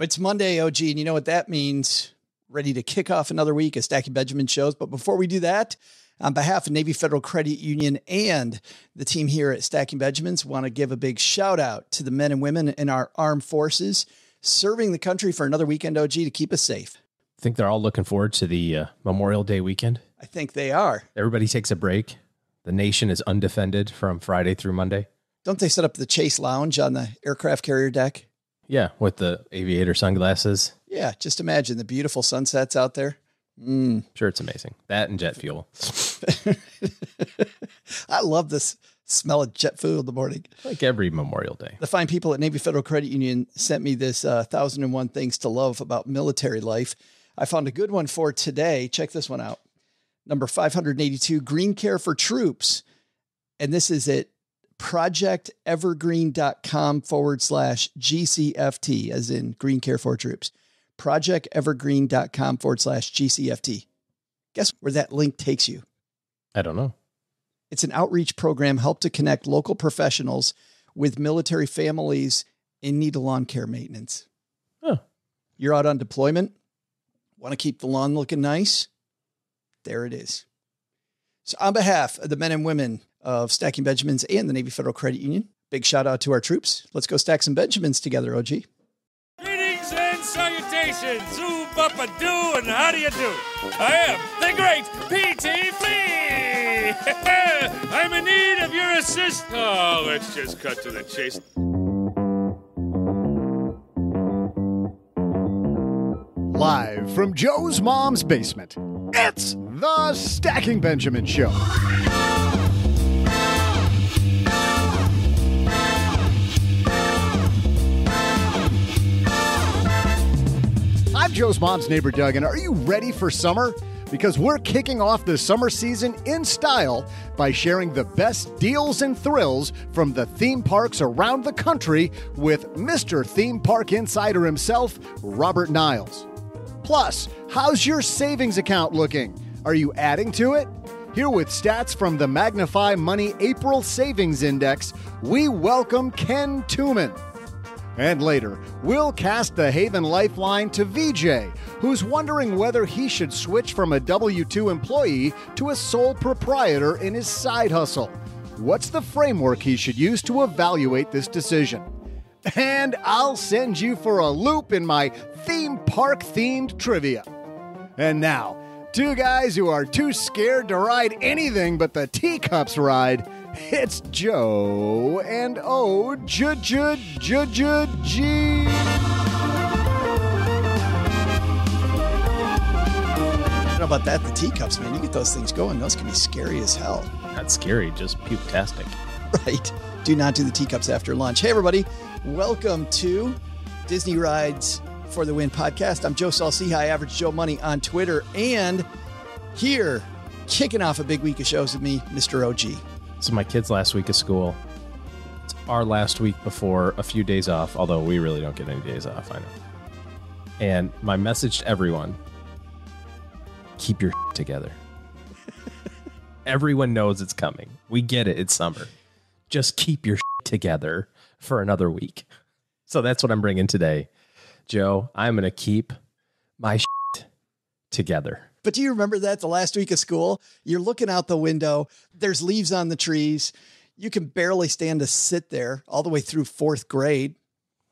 It's Monday, OG, and you know what that means. Ready to kick off another week of Stacking Benjamin shows. But before we do that, on behalf of Navy Federal Credit Union and the team here at Stacking Benjamins, want to give a big shout out to the men and women in our armed forces serving the country for another weekend, OG, to keep us safe. I think they're all looking forward to the Memorial Day weekend. I think they are. Everybody takes a break. The nation is undefended from Friday through Monday. Don't they set up the Chase Lounge on the aircraft carrier deck? Yeah, with the aviator sunglasses. Yeah, just imagine the beautiful sunsets out there. Mm. Sure, it's amazing. That and jet fuel. I love this smell of jet fuel in the morning. Like every Memorial Day. The fine people at Navy Federal Credit Union sent me this 1001 things to love about military life. I found a good one for today. Check this one out. Number 582, Green Care for Troops. And this is at projectevergreen.com/GCFT, as in Green Care for Troops. projectevergreen.com/GCFT. Guess where that link takes you? I don't know. It's an outreach program helped to connect local professionals with military families in need of lawn care maintenance. Huh. You're out on deployment. Want to keep the lawn looking nice? There it is. So on behalf of the men and women of Stacking Benjamins and the Navy Federal Credit Union, big shout out to our troops. Let's go stack some Benjamins together, OG. Greetings and salutations. Zoo, bapa, do, and how do you do? I am the great P.T. Flea. I'm in need of your assist. Oh, let's just cut to the chase. Live from Joe's mom's basement, it's the Stacking Benjamin Show. I'm Joe's mom's neighbor, Doug, and are you ready for summer? Because we're kicking off the summer season in style by sharing the best deals and thrills from the theme parks around the country with Mr. Theme Park Insider himself, Robert Niles. Plus, how's your savings account looking? Are you adding to it? Here with stats from the Magnify Money April Savings Index, we welcome Ken Tumin. And later, we'll cast the Haven lifeline to VJ, who's wondering whether he should switch from a W-2 employee to a sole proprietor in his side hustle. What's the framework he should use to evaluate this decision? And I'll send you for a loop in my theme park-themed trivia. And now, two guys who are too scared to ride anything but the teacups ride, it's Joe and O-J-J-J-J-G. I don't know about that, the teacups, man. You get those things going, those can be scary as hell. Not scary, just puke-tastic. Right. Do not do the teacups after lunch. Hey, everybody. Welcome to Disney Rides for the Win podcast. I'm Joe Salci. Hi, Average Joe Money on Twitter. And here, kicking off a big week of shows with me, Mr. OG. So my kids' last week of school. It's our last week before a few days off, although we really don't get any days off, I know. And my message to everyone, keep your together. Everyone knows it's coming. We get it. It's summer. Just keep your together for another week. So that's what I'm bringing today. Joe, I'm going to keep my together. But do you remember that the last week of school? You're looking out the window. There's leaves on the trees. You can barely stand to sit there all the way through fourth grade.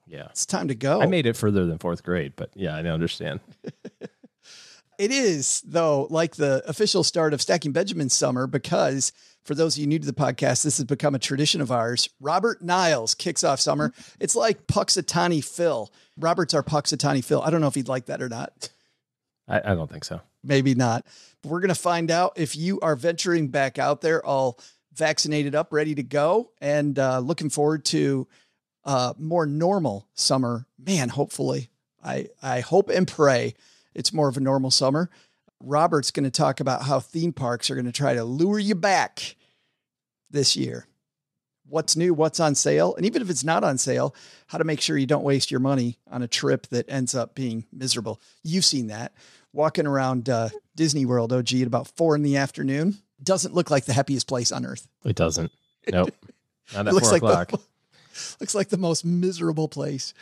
Yeah. It's time to go. I made it further than fourth grade, but yeah, I understand. It is, though, like the official start of Stacking Benjamin's summer, because for those of you new to the podcast, this has become a tradition of ours. Robert Niles kicks off summer. It's like Puxatani Phil. Robert's our Puxatani Phil. I don't know if he'd like that or not. I don't think so. Maybe not. But we're going to find out if you are venturing back out there all vaccinated up, ready to go, and looking forward to more normal summer. Man, hopefully. I hope and pray it's more of a normal summer. Robert's going to talk about how theme parks are going to try to lure you back this year. What's new, what's on sale, and even if it's not on sale, how to make sure you don't waste your money on a trip that ends up being miserable. You've seen that. Walking around Disney World, OG, at about 4 p.m. doesn't look like the happiest place on earth. It doesn't. Nope. Not at 4 o'clock. Looks like the most miserable place.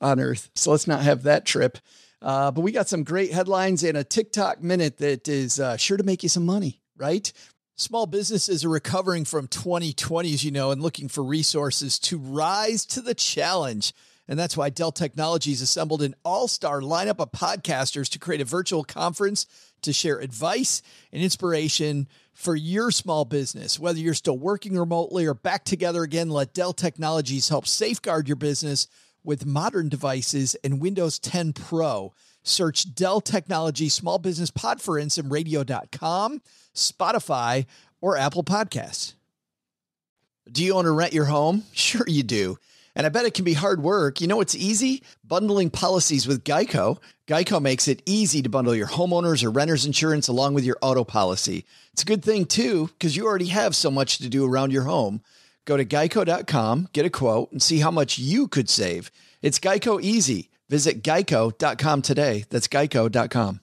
on Earth. So let's not have that trip. But we got some great headlines and a TikTok minute that is sure to make you some money, right? Small businesses are recovering from 2020, as you know, and looking for resources to rise to the challenge. And that's why Dell Technologies assembled an all-star lineup of podcasters to create a virtual conference to share advice and inspiration for your small business. Whether you're still working remotely or back together again, let Dell Technologies help safeguard your business with modern devices and Windows 10 Pro. Search Dell Technology Small Business Podference and radio.com, Spotify, or Apple Podcasts. Do you own or rent your home? Sure you do. And I bet it can be hard work. You know what's easy? Bundling policies with Geico. Geico makes it easy to bundle your homeowners or renters insurance along with your auto policy. It's a good thing, too, because you already have so much to do around your home. Go to geico.com, get a quote, and see how much you could save. It's Geico easy. Visit geico.com today. That's geico.com.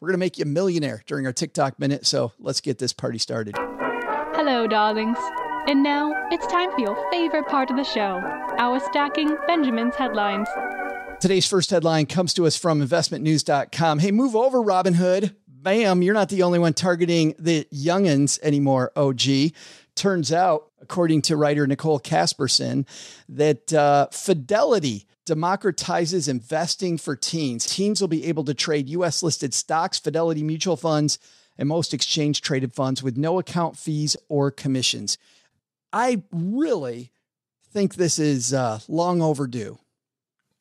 We're going to make you a millionaire during our TikTok minute, so let's get this party started. Hello, darlings. And now it's time for your favorite part of the show, our Stacking Benjamins headlines. Today's first headline comes to us from investmentnews.com. Hey, move over, Robin Hood. Bam, you're not the only one targeting the youngins anymore, OG. Turns out, according to writer Nicole Casperson, that Fidelity democratizes investing for teens. Teens will be able to trade U.S. listed stocks, Fidelity mutual funds, and most exchange traded funds with no account fees or commissions. I really think this is long overdue.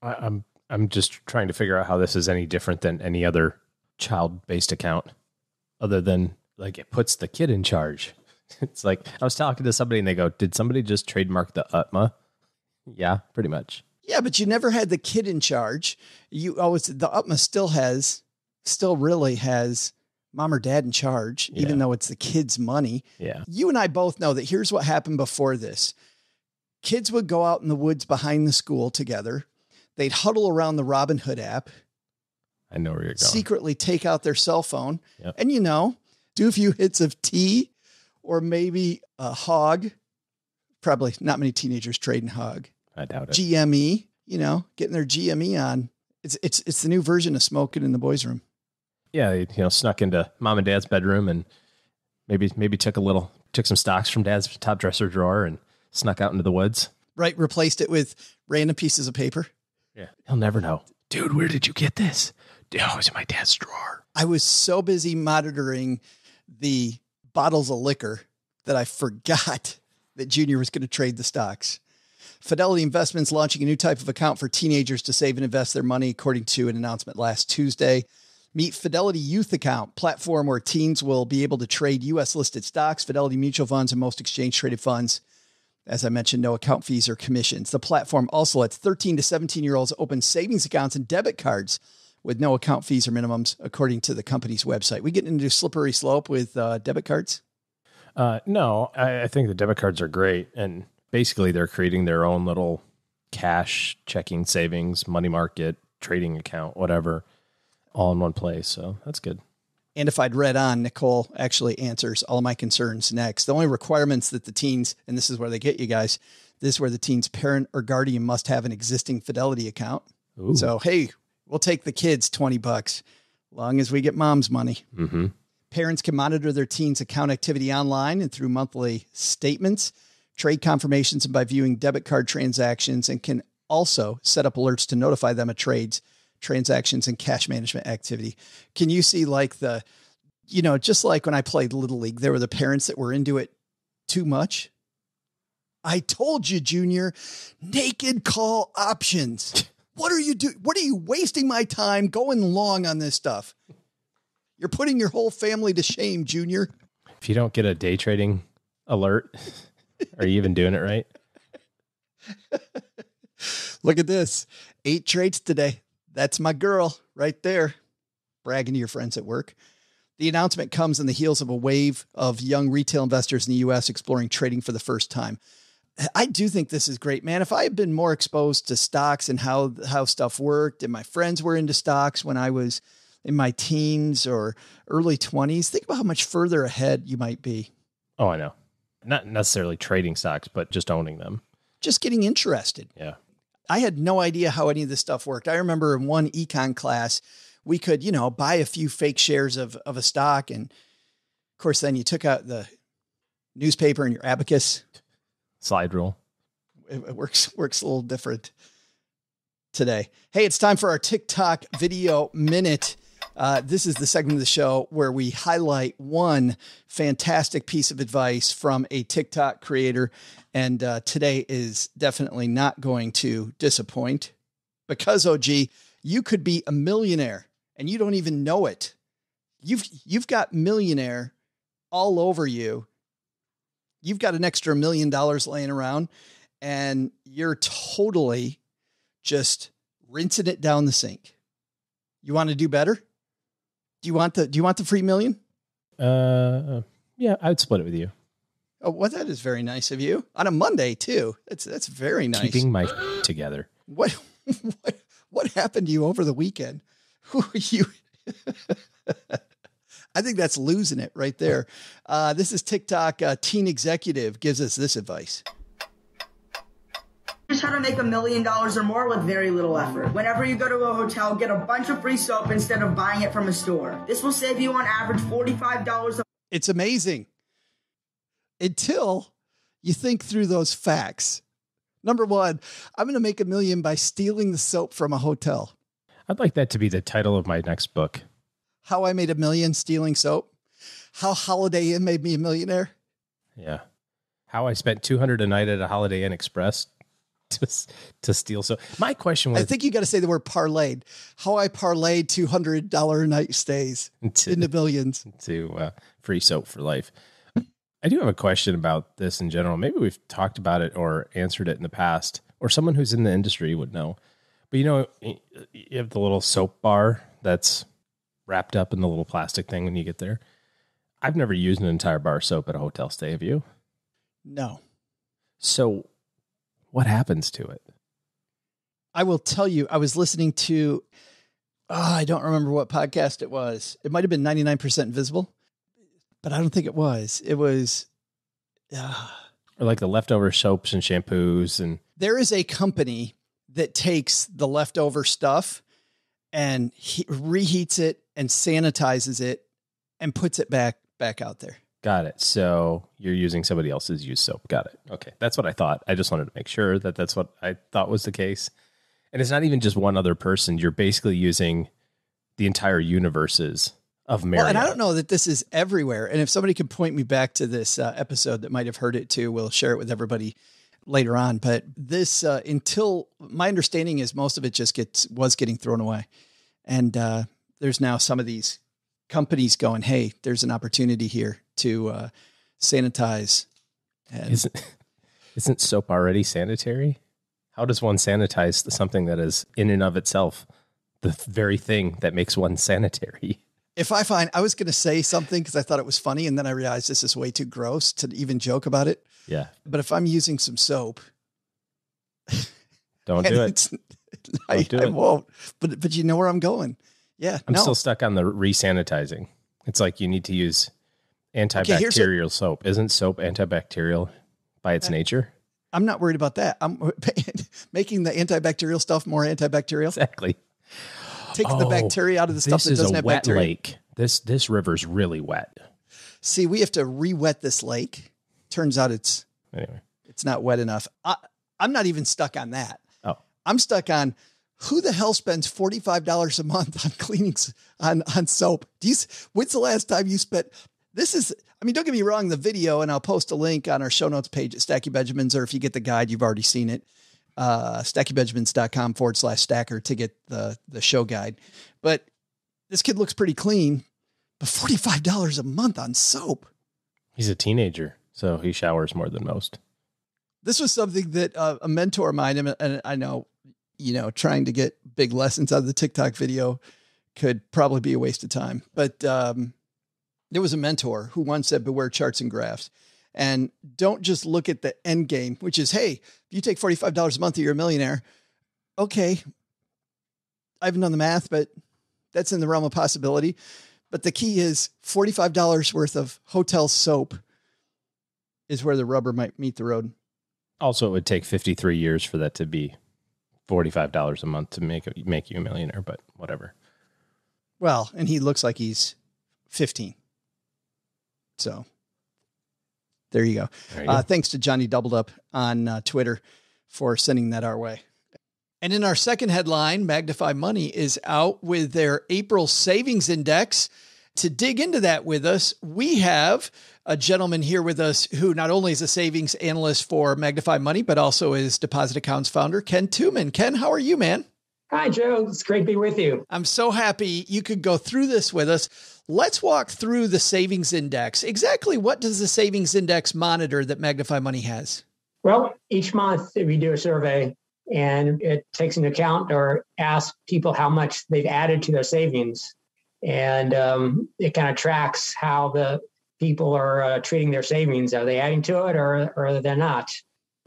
I'm just trying to figure out how this is any different than any other child-based account, other than like it puts the kid in charge. It's like I was talking to somebody and they go, "Did somebody just trademark the UTMA?" Yeah, pretty much. Yeah, but you never had the kid in charge. You always the UTMA still really has mom or dad in charge, yeah, even though it's the kids' money. Yeah. You and I both know that here's what happened before this. Kids would go out in the woods behind the school together. They'd huddle around the Robin Hood app. I know where you're going. Secretly take out their cell phone, yep, and, you know, do a few hits of tea or maybe a hog. Probably not many teenagers trading hog. I doubt it. GME, you know, getting their GME on. It's the new version of smoking in the boys' room. Yeah, you know, snuck into mom and dad's bedroom and maybe took some stocks from dad's top dresser drawer and snuck out into the woods. Right. Replaced it with random pieces of paper. Yeah. He'll never know. Dude, where did you get this? Dude, it was in my dad's drawer. I was so busy monitoring the bottles of liquor that I forgot that Junior was going to trade the stocks. Fidelity Investments launching a new type of account for teenagers to save and invest their money, according to an announcement last Tuesday. Meet Fidelity Youth Account, platform where teens will be able to trade U.S. listed stocks, Fidelity mutual funds, and most exchange traded funds. As I mentioned, no account fees or commissions. The platform also lets 13 to 17-year-olds open savings accounts and debit cards with no account fees or minimums, according to the company's website. We getting into a slippery slope with debit cards? No, I think the debit cards are great. And basically, they're creating their own little cash, checking, savings, money market, trading account, whatever, all in one place. So that's good. And if I'd read on, Nicole actually answers all of my concerns next. The only requirements that the teens, and this is where they get you guys, this is where the teen's parent or guardian must have an existing Fidelity account. Ooh. So, hey, we'll take the kids $20, long as we get mom's money. Mm-hmm. Parents can monitor their teens' account activity online and through monthly statements, trade confirmations, and by viewing debit card transactions, and can also set up alerts to notify them of trades, transactions, and cash management activity. Can you see like the, you know, just like when I played Little League, there were the parents that were into it too much. I told you, Junior, naked call options. What are you doing? What are you wasting my time going long on this stuff? You're putting your whole family to shame, Junior. If you don't get a day trading alert, are you even doing it right? Look at this. 8 trades today. That's my girl right there, bragging to your friends at work. The announcement comes on the heels of a wave of young retail investors in the U.S. exploring trading for the first time. I do think this is great, man. If I had been more exposed to stocks and how stuff worked, and my friends were into stocks when I was in my teens or early 20s, think about how much further ahead you might be. Oh, I know. Not necessarily trading stocks, but just owning them. Just getting interested. Yeah. I had no idea how any of this stuff worked. I remember in one econ class, we could, you know, buy a few fake shares of a stock. And of course, then you took out the newspaper and your abacus. Slide rule. It works a little different today. Hey, it's time for our TikTok video minute. This is the segment of the show where we highlight one fantastic piece of advice from a TikTok creator. And today is definitely not going to disappoint because, OG, you could be a millionaire and you don't even know it. You've got millionaire all over you. You've got an extra $1 million laying around and you're totally just rinsing it down the sink. You want to do better? Do you want the free $1 million? Yeah, I would split it with you. Oh, well, that is very nice of you on a Monday too. That's very nice. Keeping my together. What happened to you over the weekend? Who are you? I think that's losing it right there. This is TikTok. Teen executive gives us this advice. Just try to make $1 million or more with very little effort. Whenever you go to a hotel, get a bunch of free soap instead of buying it from a store. This will save you on average $45. It's amazing. Until you think through those facts. Number one, I'm going to make $1 million by stealing the soap from a hotel. I'd like that to be the title of my next book. How I Made $1 Million Stealing Soap. How Holiday Inn Made Me a Millionaire. Yeah. How I Spent $200 a night at a Holiday Inn Express to steal soap. My question was... I think you got to say the word parlayed. How I parlayed $200 a night stays into billions. To free soap for life. I do have a question about this in general. Maybe we've talked about it or answered it in the past, or someone who's in the industry would know. But you know, you have the little soap bar that's wrapped up in the little plastic thing when you get there. I've never used an entire bar of soap at a hotel stay. Have you? No. So what happens to it? I will tell you, I was listening to, I don't remember what podcast it was. It might've been 99% Invisible. But I don't think it was. It was or like the leftover soaps and shampoos. And there is a company that takes the leftover stuff and reheats it and sanitizes it and puts it back out there. Got it. So you're using somebody else's used soap. Got it. Okay. That's what I thought. I just wanted to make sure that that's what I thought was the case. And it's not even just one other person. You're basically using the entire universe's of Marriott. Well, and I don't know that this is everywhere. And if somebody could point me back to this episode that might have heard it too, we'll share it with everybody later on. But this, until my understanding is most of it just was getting thrown away. And there's now some of these companies going, hey, there's an opportunity here to sanitize. And isn't soap already sanitary? How does one sanitize something that is in and of itself the very thing that makes one sanitary? If I find, I was going to say something because I thought it was funny. And then I realized this is way too gross to even joke about it. Yeah. But if I'm using some soap. Don't do it. I won't. But you know where I'm going. Yeah. I'm still stuck on the re-sanitizing. It's like you need to use antibacterial soap. Isn't soap antibacterial by its nature? I'm not worried about that. I'm making the antibacterial stuff more antibacterial. Exactly. Take the bacteria out of the stuff that doesn't have bacteria. This is a wet lake. This river's really wet. See, we have to re-wet this lake. Turns out it's not wet enough. I'm not even stuck on that. Oh, I'm stuck on who the hell spends $45 a month on cleanings on soap. When's the last time you spent? This is, I mean, don't get me wrong. The video, and I'll post a link on our show notes page at Stacking Benjamins, or if you get the guide, you've already seen it. StackyBenjamins.com /stacker to get the show guide. But this kid looks pretty clean, but $45 a month on soap. He's a teenager, so he showers more than most. This was something that a mentor of mine, and I know, you know, trying to get big lessons out of the TikTok video could probably be a waste of time. But there was a mentor who once said, beware charts and graphs. And don't just look at the end game, which is, hey, if you take $45 a month, you're a millionaire. Okay. I haven't done the math, but that's in the realm of possibility. But the key is $45 worth of hotel soap is where the rubber might meet the road. Also, it would take 53 years for that to be $45 a month to make you a millionaire, but whatever. Well, and he looks like he's 15. So there you go. There you go. Thanks to Johnny Doubled Up on Twitter for sending that our way. And in our second headline, Magnify Money is out with their April savings index. To dig into that with us, we have a gentleman here with us who not only is a savings analyst for Magnify Money, but also is Deposit Accounts founder, Ken Tumin. Ken, how are you, man? Hi, Joe. It's great to be with you. I'm so happy you could go through this with us. Let's walk through the savings index. Exactly what does the savings index monitor that Magnify Money has? Well, each month we do a survey and it takes into account or asks people how much they've added to their savings. And it kind of tracks how the people are treating their savings. Are they adding to it or they're not?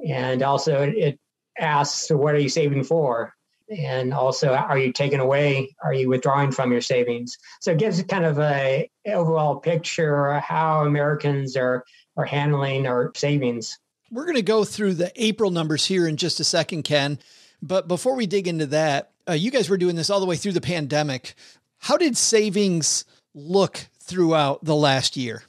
And also it asks, so what are you saving for? And also, are you taking away? Are you withdrawing from your savings? So it gives kind of a overall picture of how Americans are handling our savings. We're going to go through the April numbers here in just a second, Ken. But before we dig into that, you guys were doing this all the way through the pandemic. How did savings look throughout the last year?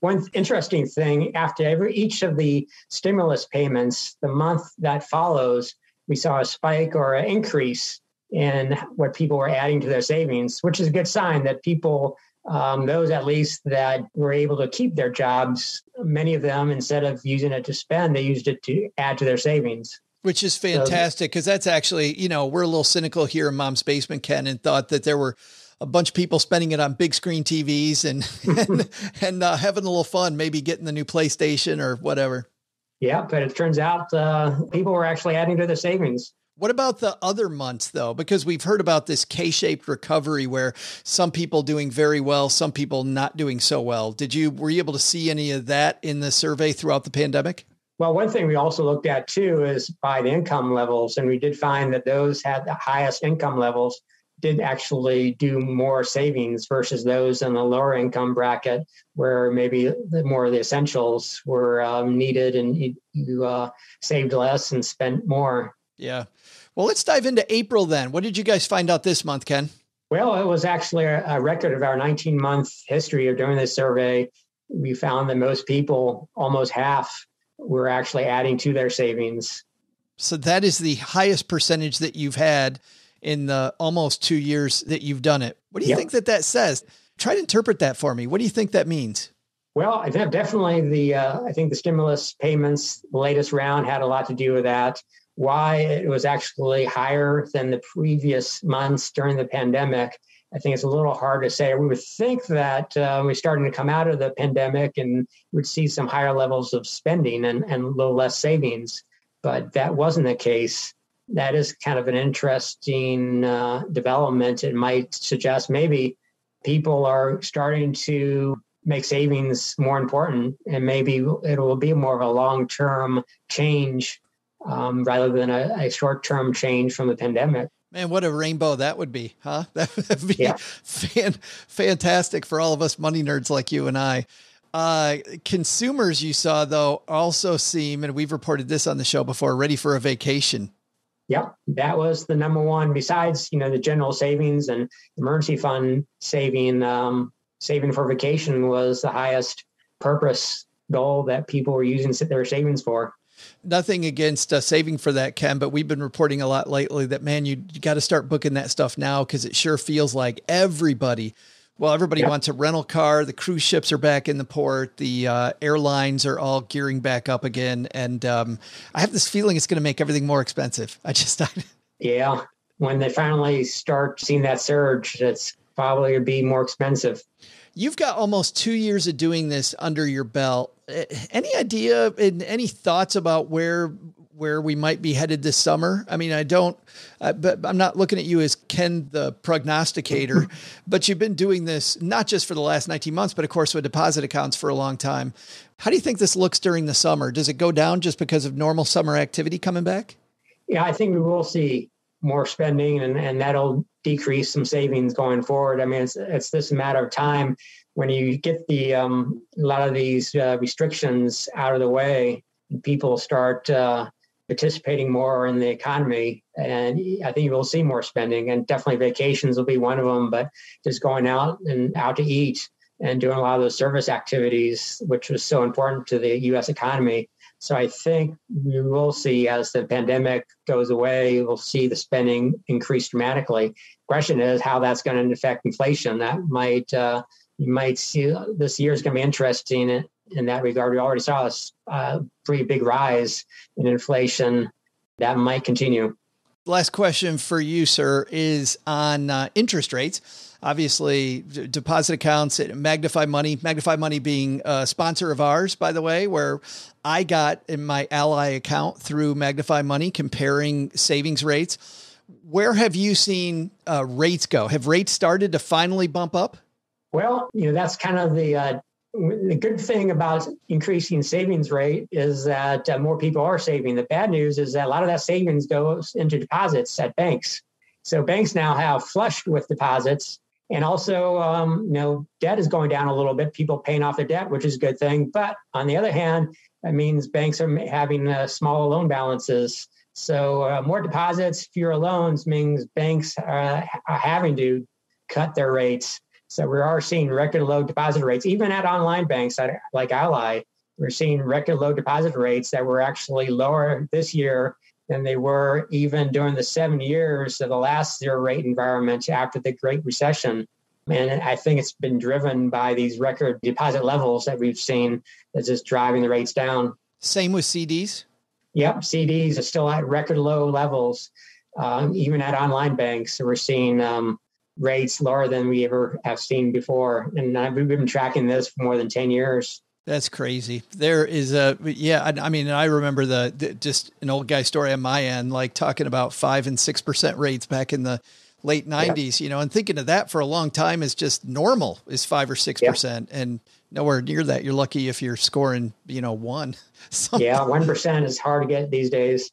One interesting thing, after each of the stimulus payments, the month that follows, we saw a spike or an increase in what people were adding to their savings, which is a good sign that people, those at least that were able to keep their jobs, many of them, instead of using it to spend, they used it to add to their savings. Which is fantastic, because that's actually, you know, we're a little cynical here in Mom's Basement, Ken, and thought that there were a bunch of people spending it on big screen TVs and having a little fun, maybe getting the new PlayStation or whatever. Yeah, but it turns out people were actually adding to their savings. What about the other months, though? Because we've heard about this K-shaped recovery where some people doing very well, some people not doing so well. Were you able to see any of that in the survey throughout the pandemic? Well, one thing we also looked at, too, is by the income levels. And we did find that those had the highest income levels did actually do more savings versus those in the lower income bracket where maybe more of the essentials were needed and you saved less and spent more. Yeah. Well, let's dive into April then. What did you guys find out this month, Ken? Well, it was actually a record of our 19-month history of doing this survey. We found that most people, almost half, were actually adding to their savings. So that is the highest percentage that you've had in the almost 2 years that you've done it. What do you think that says? Try to interpret that for me. What do you think that means? Well, I think definitely I think the stimulus payments, the latest round had a lot to do with that. Why it was actually higher than the previous months during the pandemic, I think it's a little hard to say. We would think that we're starting to come out of the pandemic and we'd see some higher levels of spending and a little less savings, but that wasn't the case. That is kind of an interesting development. It might suggest maybe people are starting to make savings more important, and maybe it will be more of a long-term change rather than a short-term change from the pandemic. Man, what a rainbow that would be, huh? That would be fantastic for all of us money nerds like you and I. Consumers you saw, though, also seem, and we've reported this on the show before, ready for a vacation. Yep, that was the number one. Besides, you know, the general savings and emergency fund saving, saving for vacation was the highest purpose goal that people were using their savings for. Nothing against saving for that, Ken, but we've been reporting a lot lately that, man, you got to start booking that stuff now because it sure feels like everybody wants a rental car. The cruise ships are back in the port. The airlines are all gearing back up again. And I have this feeling it's going to make everything more expensive. Yeah. When they finally start seeing that surge, that's probably going to be more expensive. You've got almost 2 years of doing this under your belt. Any idea and any thoughts about where we might be headed this summer? I mean, but I'm not looking at you as Ken, the prognosticator, but you've been doing this not just for the last 19 months, but of course with deposit accounts for a long time. How do you think this looks during the summer? Does it go down just because of normal summer activity coming back? Yeah, I think we will see more spending and that'll decrease some savings going forward. I mean, it's just a matter of time when you get the, a lot of these restrictions out of the way and people start, participating more in the economy, and I think you will see more spending, and definitely vacations will be one of them, but just going out and out to eat and doing a lot of those service activities, which was so important to the U.S. economy. So I think we will see, as the pandemic goes away, we'll see the spending increase dramatically. Question is how that's going to affect inflation. That might, you might see this year is going to be interesting in that regard. We already saw a pretty big rise in inflation. That might continue. Last question for you, sir, is on interest rates. Obviously, deposit accounts at Magnify Money being a sponsor of ours, by the way, where I got in my Ally account through Magnify Money, comparing savings rates. Where have you seen rates go? Have rates started to finally bump up? Well, you know, that's kind of the good thing about increasing savings rate is that more people are saving. The bad news is that a lot of that savings goes into deposits at banks. So banks now have flushed with deposits. And also, you know, debt is going down a little bit, people paying off their debt, which is a good thing. But on the other hand, that means banks are having small loan balances. So more deposits, fewer loans means banks are having to cut their rates. So we are seeing record low deposit rates, even at online banks like Ally. We're seeing record low deposit rates that were actually lower this year than they were even during the 7 years of the last zero rate environment after the Great Recession. And I think it's been driven by these record deposit levels that we've seen that's just driving the rates down. Same with CDs? Yep, CDs are still at record low levels, even at online banks. So we're seeing rates lower than we ever have seen before. And we've been tracking this for more than 10 years. That's crazy. There is I remember just an old guy story on my end, like talking about 5 and 6% rates back in the late 90s, you know, and thinking of that for a long time is just normal is 5 or 6%, and nowhere near that. You're lucky if you're scoring, you know, 1. Something. Yeah, 1% is hard to get these days.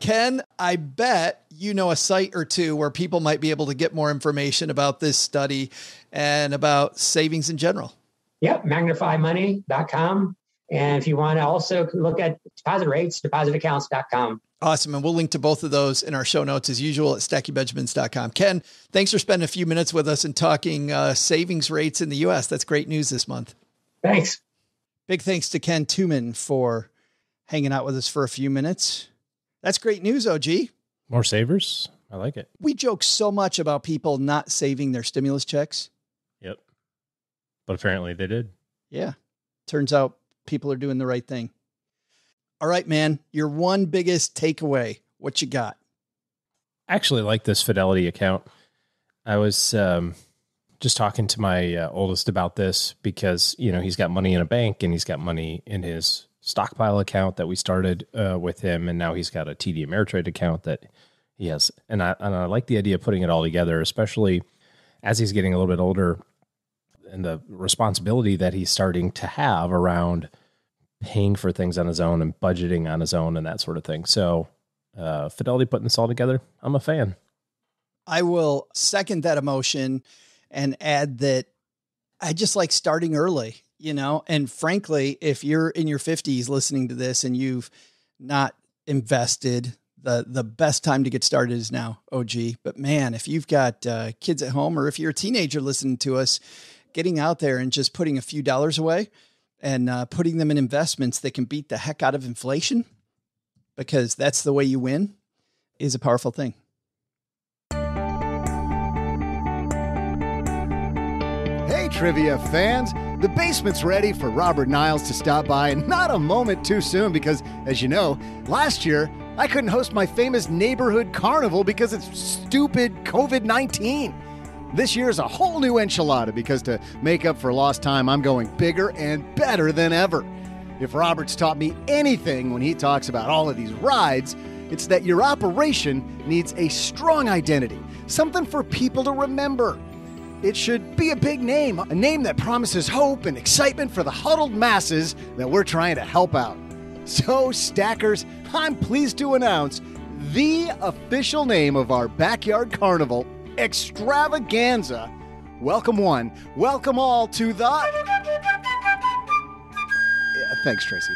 Ken, I bet you know a site or two where people might be able to get more information about this study and about savings in general. Yep, magnifymoney.com. And if you want to also look at deposit rates, depositaccounts.com. Awesome. And we'll link to both of those in our show notes as usual at stackybenjamins.com. Ken, thanks for spending a few minutes with us and talking savings rates in the U.S. That's great news this month. Thanks. Big thanks to Ken Tumin for hanging out with us for a few minutes. That's great news, OG. More savers. I like it. We joke so much about people not saving their stimulus checks. But apparently they did. Yeah. Turns out people are doing the right thing. All right, man. Your one biggest takeaway, what you got? I actually like this Fidelity account. I was just talking to my oldest about this because, you know, he's got money in a bank and he's got money in his stockpile account that we started with him. And now he's got a TD Ameritrade account that he has. And I like the idea of putting it all together, especially as he's getting a little bit older, and the responsibility that he's starting to have around paying for things on his own and budgeting on his own and that sort of thing. So Fidelity putting this all together, I'm a fan. I will second that emotion and add that I just like starting early, you know, and frankly, if you're in your 50s listening to this and you've not invested, the best time to get started is now, OG. But man, if you've got kids at home or if you're a teenager listening to us, getting out there and just putting a few dollars away and putting them in investments that can beat the heck out of inflation, because that's the way you win, is a powerful thing. Hey, trivia fans, the basement's ready for Robert Niles to stop by, and not a moment too soon, because as you know, last year I couldn't host my famous neighborhood carnival because of stupid COVID-19. This year's a whole new enchilada because to make up for lost time, I'm going bigger and better than ever. If Robert's taught me anything when he talks about all of these rides, it's that your operation needs a strong identity, something for people to remember. It should be a big name, a name that promises hope and excitement for the huddled masses that we're trying to help out. So, stackers, I'm pleased to announce the official name of our backyard carnival extravaganza. Welcome one, welcome all to the... Yeah, thanks, Tracy.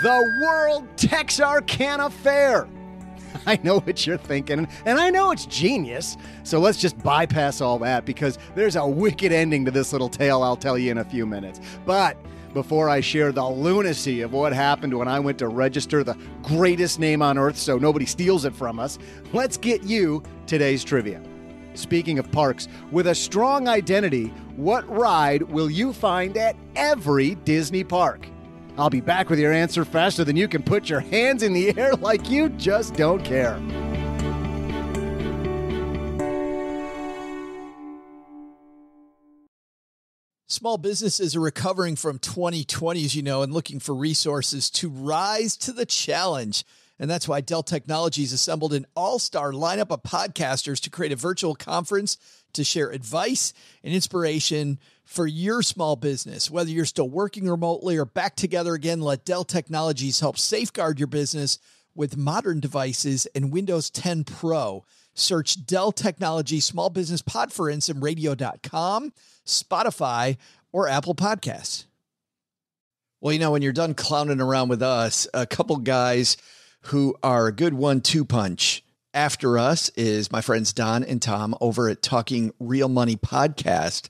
the World Texarkana Fair. I know what you're thinking, and I know it's genius, so let's just bypass all that because there's a wicked ending to this little tale I'll tell you in a few minutes. But before I share the lunacy of what happened when I went to register the greatest name on earth so nobody steals it from us, let's get you today's trivia. Speaking of parks, with a strong identity, what ride will you find at every Disney park? I'll be back with your answer faster than you can put your hands in the air like you just don't care. Small businesses are recovering from 2020, as you know, and looking for resources to rise to the challenge. And that's why Dell Technologies assembled an all-star lineup of podcasters to create a virtual conference to share advice and inspiration for your small business. Whether you're still working remotely or back together again, let Dell Technologies help safeguard your business with modern devices and Windows 10 Pro. Search Dell Technologies Small Business Pod for Instant Radio.com, Spotify, or Apple Podcasts. Well, you know, when you're done clowning around with us, a couple guys who are a good 1-2 punch after us is my friends Don and Tom over at Talking Real Money Podcast.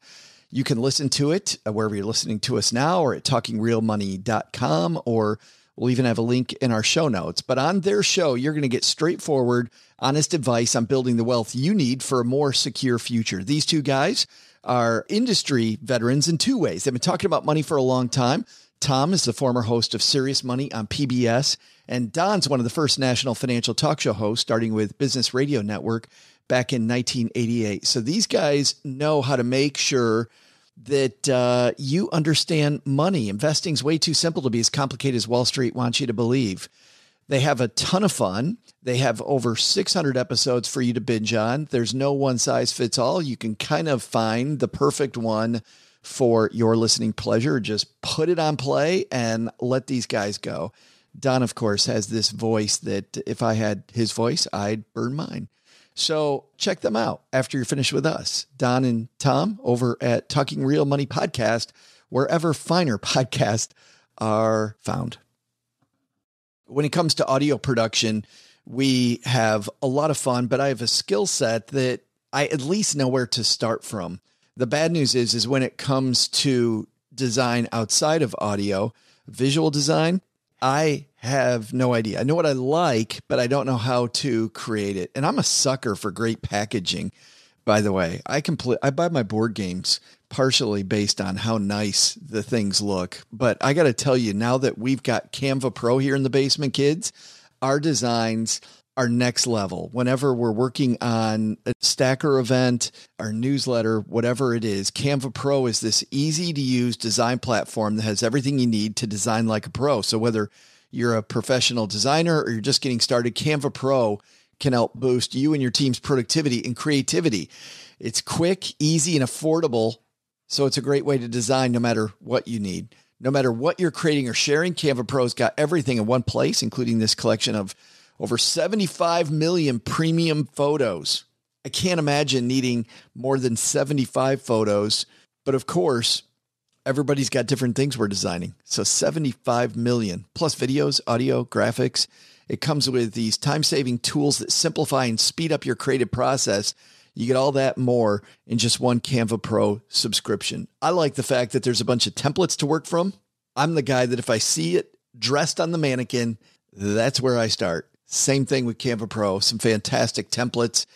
You can listen to it wherever you're listening to us now or at talkingrealmoney.com, or we'll even have a link in our show notes. But on their show, you're going to get straightforward, honest advice on building the wealth you need for a more secure future. These two guys are industry veterans in two ways. They've been talking about money for a long time. Tom is the former host of Serious Money on PBS, and Don's one of the first national financial talk show hosts, starting with Business Radio Network back in 1988. So these guys know how to make sure that you understand money. Investing's way too simple to be as complicated as Wall Street wants you to believe. They have a ton of fun. They have over 600 episodes for you to binge on. There's no one size fits all. You can kind of find the perfect one for your listening pleasure. Just put it on play and let these guys go. Don, of course, has this voice that if I had his voice, I'd burn mine. So check them out after you're finished with us. Don and Tom over at Talking Real Money Podcast, wherever finer podcasts are found. When it comes to audio production, we have a lot of fun, but I have a skill set that I at least know where to start from. The bad news is when it comes to design outside of audio, visual design, I have no idea. I know what I like, but I don't know how to create it. And I'm a sucker for great packaging, by the way. I buy my board games partially based on how nice the things look. But I got to tell you, now that we've got Canva Pro here in the basement, kids, our designs are next level. Whenever we're working on a Stacker event, our newsletter, whatever it is, Canva Pro is this easy to use design platform that has everything you need to design like a pro. So whether you're a professional designer or you're just getting started, Canva Pro can help boost you and your team's productivity and creativity. It's quick, easy, and affordable. So it's a great way to design no matter what you need. No matter what you're creating or sharing, Canva Pro's got everything in one place, including this collection of over 75 million premium photos. I can't imagine needing more than 75 photos, but of course, everybody's got different things we're designing. So 75 million plus videos, audio, graphics. It comes with these time-saving tools that simplify and speed up your creative process. You get all that more in just one Canva Pro subscription. I like the fact that there's a bunch of templates to work from. I'm the guy that if I see it dressed on the mannequin, that's where I start. Same thing with Canva Pro, some fantastic templates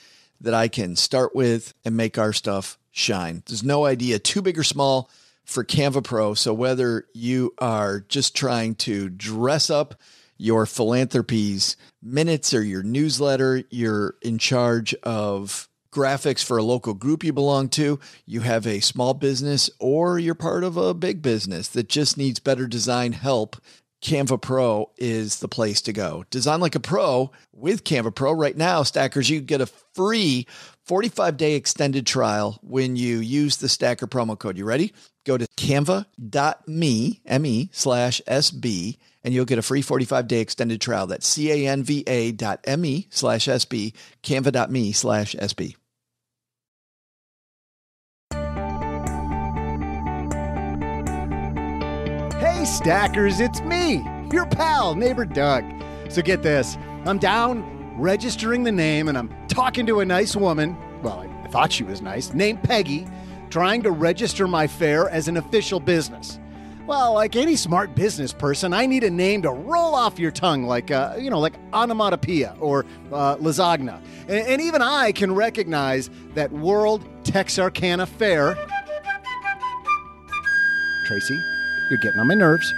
that I can start with and make our stuff shine. There's no idea too big or small for Canva Pro. So whether you are just trying to dress up your philanthropy's minutes or your newsletter, you're in charge of graphics for a local group you belong to, you have a small business, or you're part of a big business that just needs better design help, Canva Pro is the place to go. Design like a pro with Canva Pro. Right now, Stackers, you get a free 45-day extended trial when you use the Stacker promo code. You ready? Go to canva.me/SB, and you'll get a free 45-day extended trial. That's canva.me/SB, canva.me/SB. Stackers, it's me, your pal, neighbor Doug. So get this, I'm down registering the name and I'm talking to a nice woman, well, I thought she was nice, named Peggy, trying to register my fair as an official business. Well, like any smart business person, I need a name to roll off your tongue, like, like onomatopoeia or lasagna. And even I can recognize that World Texarkana Fair. Tracy, you're getting on my nerves.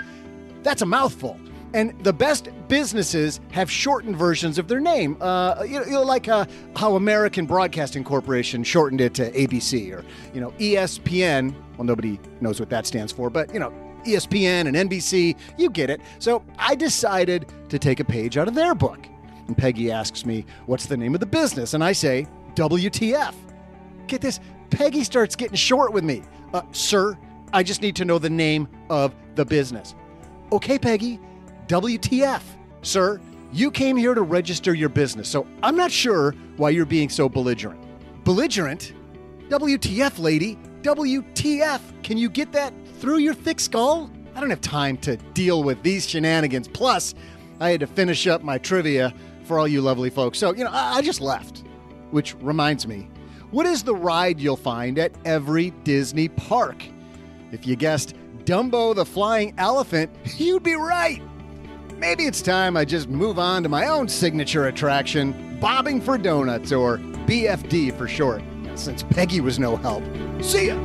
That's a mouthful. And the best businesses have shortened versions of their name, like how American Broadcasting Corporation shortened it to ABC, or, ESPN. Well, nobody knows what that stands for, but, ESPN and NBC, you get it. So I decided to take a page out of their book. And Peggy asks me, what's the name of the business? And I say, WTF. Get this, Peggy starts getting short with me. Sir, I just need to know the name of the business. Okay, Peggy. WTF. Sir, you came here to register your business, so I'm not sure why you're being so belligerent. Belligerent? WTF, lady. WTF. Can you get that through your thick skull? I don't have time to deal with these shenanigans. Plus, I had to finish up my trivia for all you lovely folks. So, I just left. Which reminds me, what is the ride you'll find at every Disney park? If you guessed Dumbo the Flying Elephant, you'd be right. Maybe it's time I just move on to my own signature attraction, Bobbing for Donuts, or BFD for short, since Peggy was no help. See ya!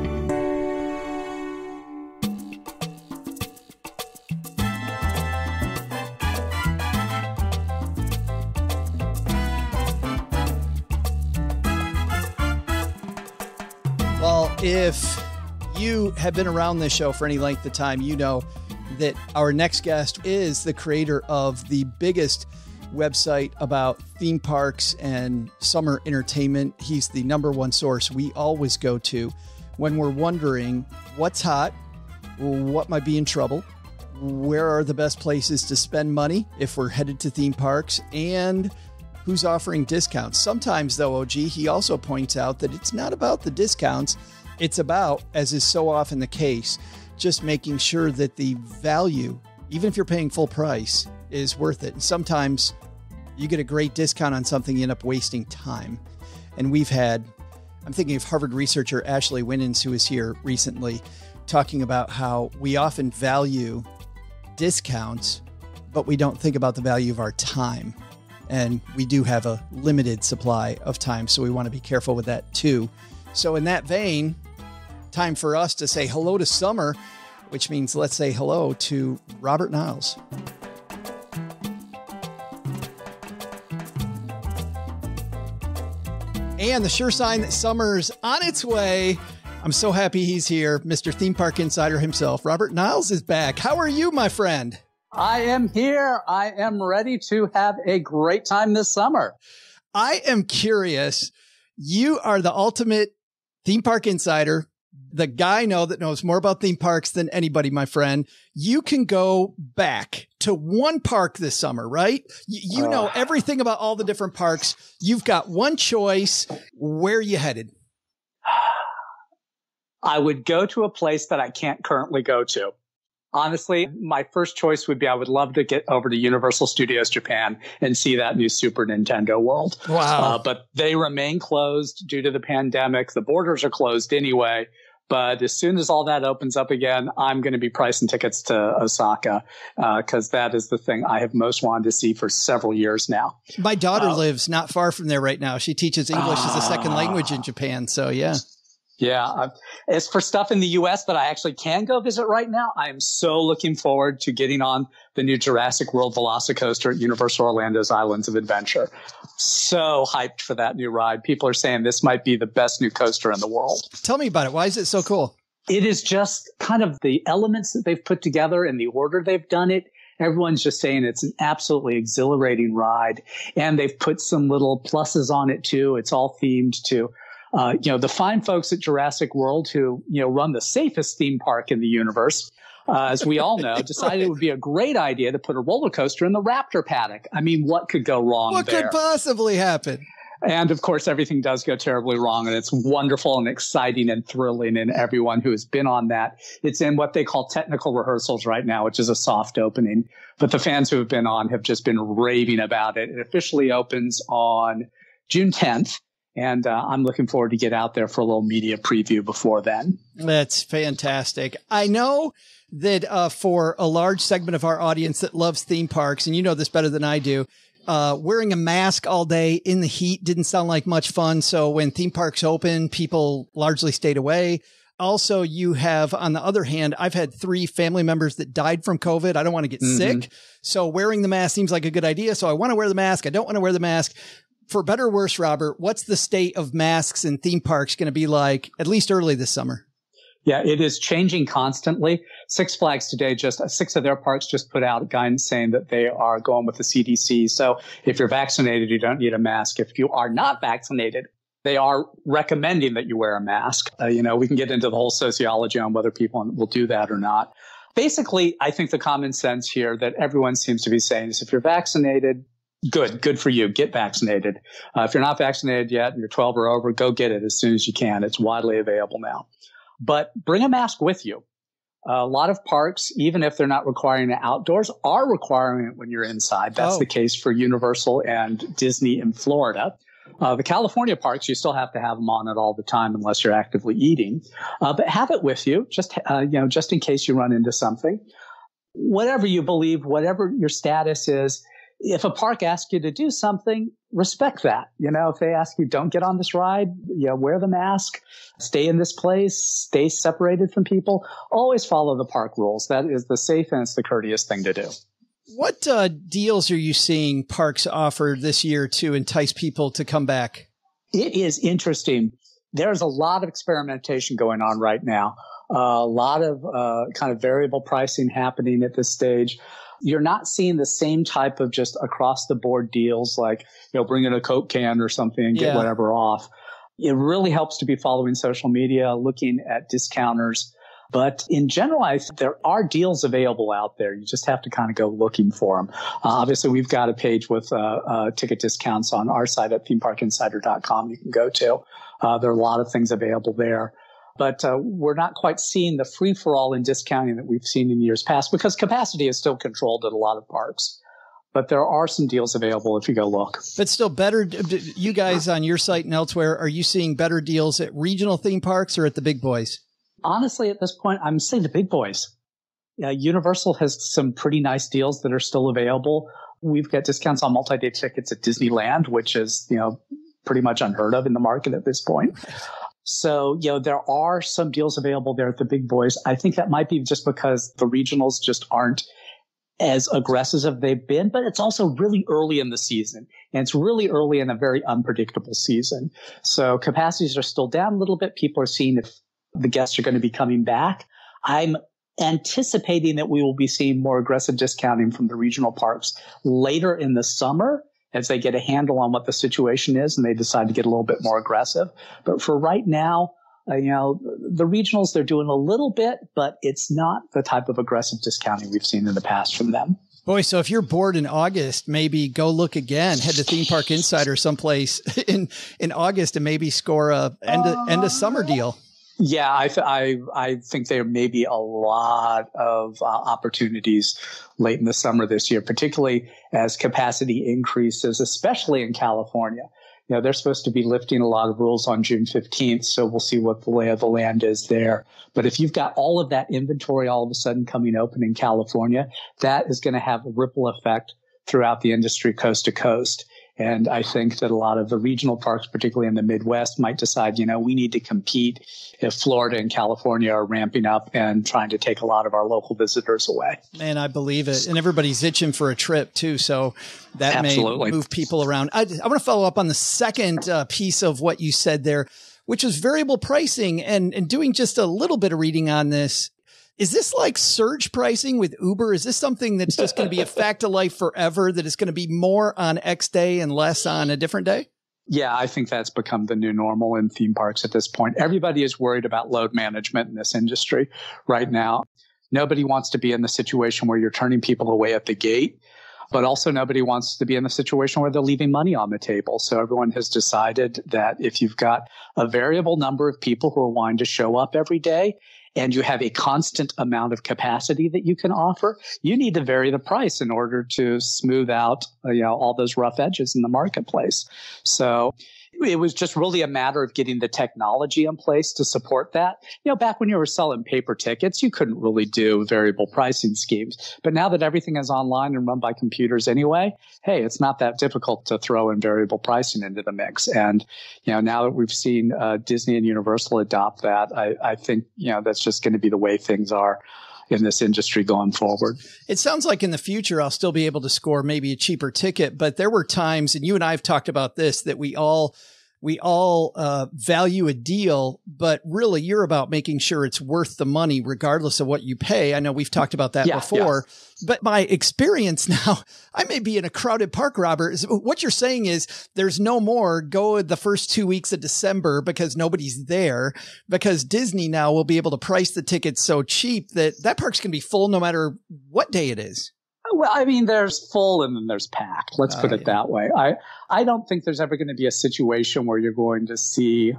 Well, if you have been around this show for any length of time, you know that our next guest is the creator of the biggest website about theme parks and summer entertainment. He's the #1 source we always go to when we're wondering what's hot, what might be in trouble, where are the best places to spend money if we're headed to theme parks, and who's offering discounts. Sometimes, though, OG, he also points out that it's not about the discounts. It's about, as is so often the case, just making sure that the value, even if you're paying full price, is worth it. And sometimes you get a great discount on something, you end up wasting time. And we've had, I'm thinking of Harvard researcher Ashley Winans, who was here recently, talking about how we often value discounts, but we don't think about the value of our time. And we do have a limited supply of time, so we want to be careful with that too. So in that vein, time for us to say hello to summer, which means let's say hello to Robert Niles. And the sure sign that summer's on its way. I'm so happy he's here. Mr. Theme Park Insider himself, Robert Niles, is back. How are you, my friend? I am here. I am ready to have a great time this summer. I am curious. You are the ultimate theme park insider, the guy that knows more about theme parks than anybody, my friend. You can go back to one park this summer, right? You know everything about all the different parks. You've got one choice. Where are you headed? I would go to a place that I can't currently go to. Honestly, my first choice would be I would love to get over to Universal Studios Japan and see that new Super Nintendo World. Wow. But they remain closed due to the pandemic. The borders are closed anyway. But as soon as all that opens up again, I'm going to be pricing tickets to Osaka because that is the thing I have most wanted to see for several years now. My daughter lives not far from there right now. She teaches English as a second language in Japan. So, yeah. Yeah, it's for stuff in the U.S. that I actually can go visit right now. I am so looking forward to getting on the new Jurassic World Velocicoaster at Universal Orlando's Islands of Adventure. So hyped for that new ride. People are saying this might be the best new coaster in the world. Tell me about it. Why is it so cool? It is just kind of the elements that they've put together and the order they've done it. Everyone's just saying it's an absolutely exhilarating ride. And they've put some little pluses on it, too. It's all themed to the fine folks at Jurassic World who, run the safest theme park in the universe, as we all know, decided it would be a great idea to put a roller coaster in the raptor paddock. I mean, what could go wrong there? What could possibly happen? And of course, everything does go terribly wrong, and it's wonderful and exciting and thrilling. And everyone who has been on that, it's in what they call technical rehearsals right now, which is a soft opening. But the fans who have been on have just been raving about it. It officially opens on June 10th. And I'm looking forward to get out there for a little media preview before then. That's fantastic. I know that for a large segment of our audience that loves theme parks, and you know this better than I do, wearing a mask all day in the heat didn't sound like much fun. So when theme parks open, people largely stayed away. Also, you have, on the other hand, I've had 3 family members that died from COVID. I don't want to get sick. So wearing the mask seems like a good idea. So I want to wear the mask. I don't want to wear the mask. For better or worse, Robert, what's the state of masks in theme parks going to be like, at least early this summer? Yeah, it is changing constantly. Six Flags today, just 6 of their parks just put out guidance saying that they are going with the CDC. So if you're vaccinated, you don't need a mask. If you are not vaccinated, they are recommending that you wear a mask. You know, we can get into the whole sociology on whether people will do that or not. Basically, I think the common sense here that everyone seems to be saying is if you're vaccinated, Good for you. Get vaccinated. If you're not vaccinated yet and you're 12 or over, go get it as soon as you can. It's widely available now. But bring a mask with you. A lot of parks, even if they're not requiring it outdoors, are requiring it when you're inside. That's the case for Universal and Disney in Florida. The California parks, you still have to have them on it all the time unless you're actively eating. But have it with you, just in case you run into something. Whatever you believe, whatever your status is, if a park asks you to do something, respect that. You know, if they ask you, don't get on this ride, wear the mask, stay in this place, stay separated from people, always follow the park rules. That is the safe and it's the courteous thing to do. What deals are you seeing parks offer this year to entice people to come back? It is interesting. There's a lot of experimentation going on right now. A lot of kind of variable pricing happening at this stage. You're not seeing the same type of just across the board deals like, bring in a Coke can or something and get whatever off. It really helps to be following social media, looking at discounters. But in general, I think there are deals available out there. You just have to kind of go looking for them. Obviously, we've got a page with ticket discounts on our site at themeparkinsider.com you can go to. There are a lot of things available there. But we're not quite seeing the free-for-all in discounting that we've seen in years past because capacity is still controlled at a lot of parks. But there are some deals available if you go look. But still better – you guys on your site and elsewhere, are you seeing better deals at regional theme parks or at the big boys? Honestly, at this point, I'm seeing the big boys. Universal has some pretty nice deals that are still available. We've got discounts on multi-day tickets at Disneyland, which is, pretty much unheard of in the market at this point. So, there are some deals available there at the big boys. I think that might be just because the regionals just aren't as aggressive as they've been, but it's also really early in the season. And it's really early in a very unpredictable season. So capacities are still down a little bit. People are seeing if the guests are going to be coming back. I'm anticipating that we will be seeing more aggressive discounting from the regional parks later in the summer, as they get a handle on what the situation is and they decide to get a little bit more aggressive. But for right now, the regionals, they're doing a little bit, but it's not the type of aggressive discounting we've seen in the past from them. Boy, so if you're bored in August, maybe go look again, head to Theme Park Insider someplace in August and maybe score a end of summer deal. Yeah, I think there may be a lot of opportunities late in the summer this year, particularly as capacity increases, especially in California. They're supposed to be lifting a lot of rules on June 15th, so we'll see what the lay of the land is there. But if you've got all of that inventory all of a sudden coming open in California, that is going to have a ripple effect throughout the industry coast to coast. And I think that a lot of the regional parks, particularly in the Midwest, might decide, we need to compete if Florida and California are ramping up and trying to take a lot of our local visitors away. Man, I believe it. And everybody's itching for a trip, too. So that Absolutely. May move people around. I want to follow up on the second piece of what you said there, which is variable pricing and doing just a little bit of reading on this. Is this like surge pricing with Uber? Is this something that's just going to be a fact of life forever, that it's going to be more on X day and less on a different day? Yeah, I think that's become the new normal in theme parks at this point. Everybody is worried about load management in this industry right now. Nobody wants to be in the situation where you're turning people away at the gate. But also nobody wants to be in the situation where they're leaving money on the table. So everyone has decided that if you've got a variable number of people who are wanting to show up every day, and you have a constant amount of capacity that you can offer, you need to vary the price in order to smooth out, you know, all those rough edges in the marketplace. So it was just really a matter of getting the technology in place to support that. You know, back when you were selling paper tickets, you couldn't really do variable pricing schemes. But now that everything is online and run by computers anyway, hey, it's not that difficult to throw in variable pricing into the mix. And, you know, now that we've seen Disney and Universal adopt that, I think, you know, that's just going to be the way things are in this industry going forward. It sounds like in the future, I'll still be able to score maybe a cheaper ticket, but there were times, and you and I have talked about this, that we all value a deal, but really you're about making sure it's worth the money regardless of what you pay. I know we've talked about that before, but my experience now, I may be in a crowded park, Robert. What you're saying is there's no more go the first 2 weeks of December because nobody's there, because Disney now will be able to price the tickets so cheap that that park's going to be full no matter what day it is. Well, I mean, there's full and then there's packed. Let's put it that way. I don't think there's ever going to be a situation where you're going to see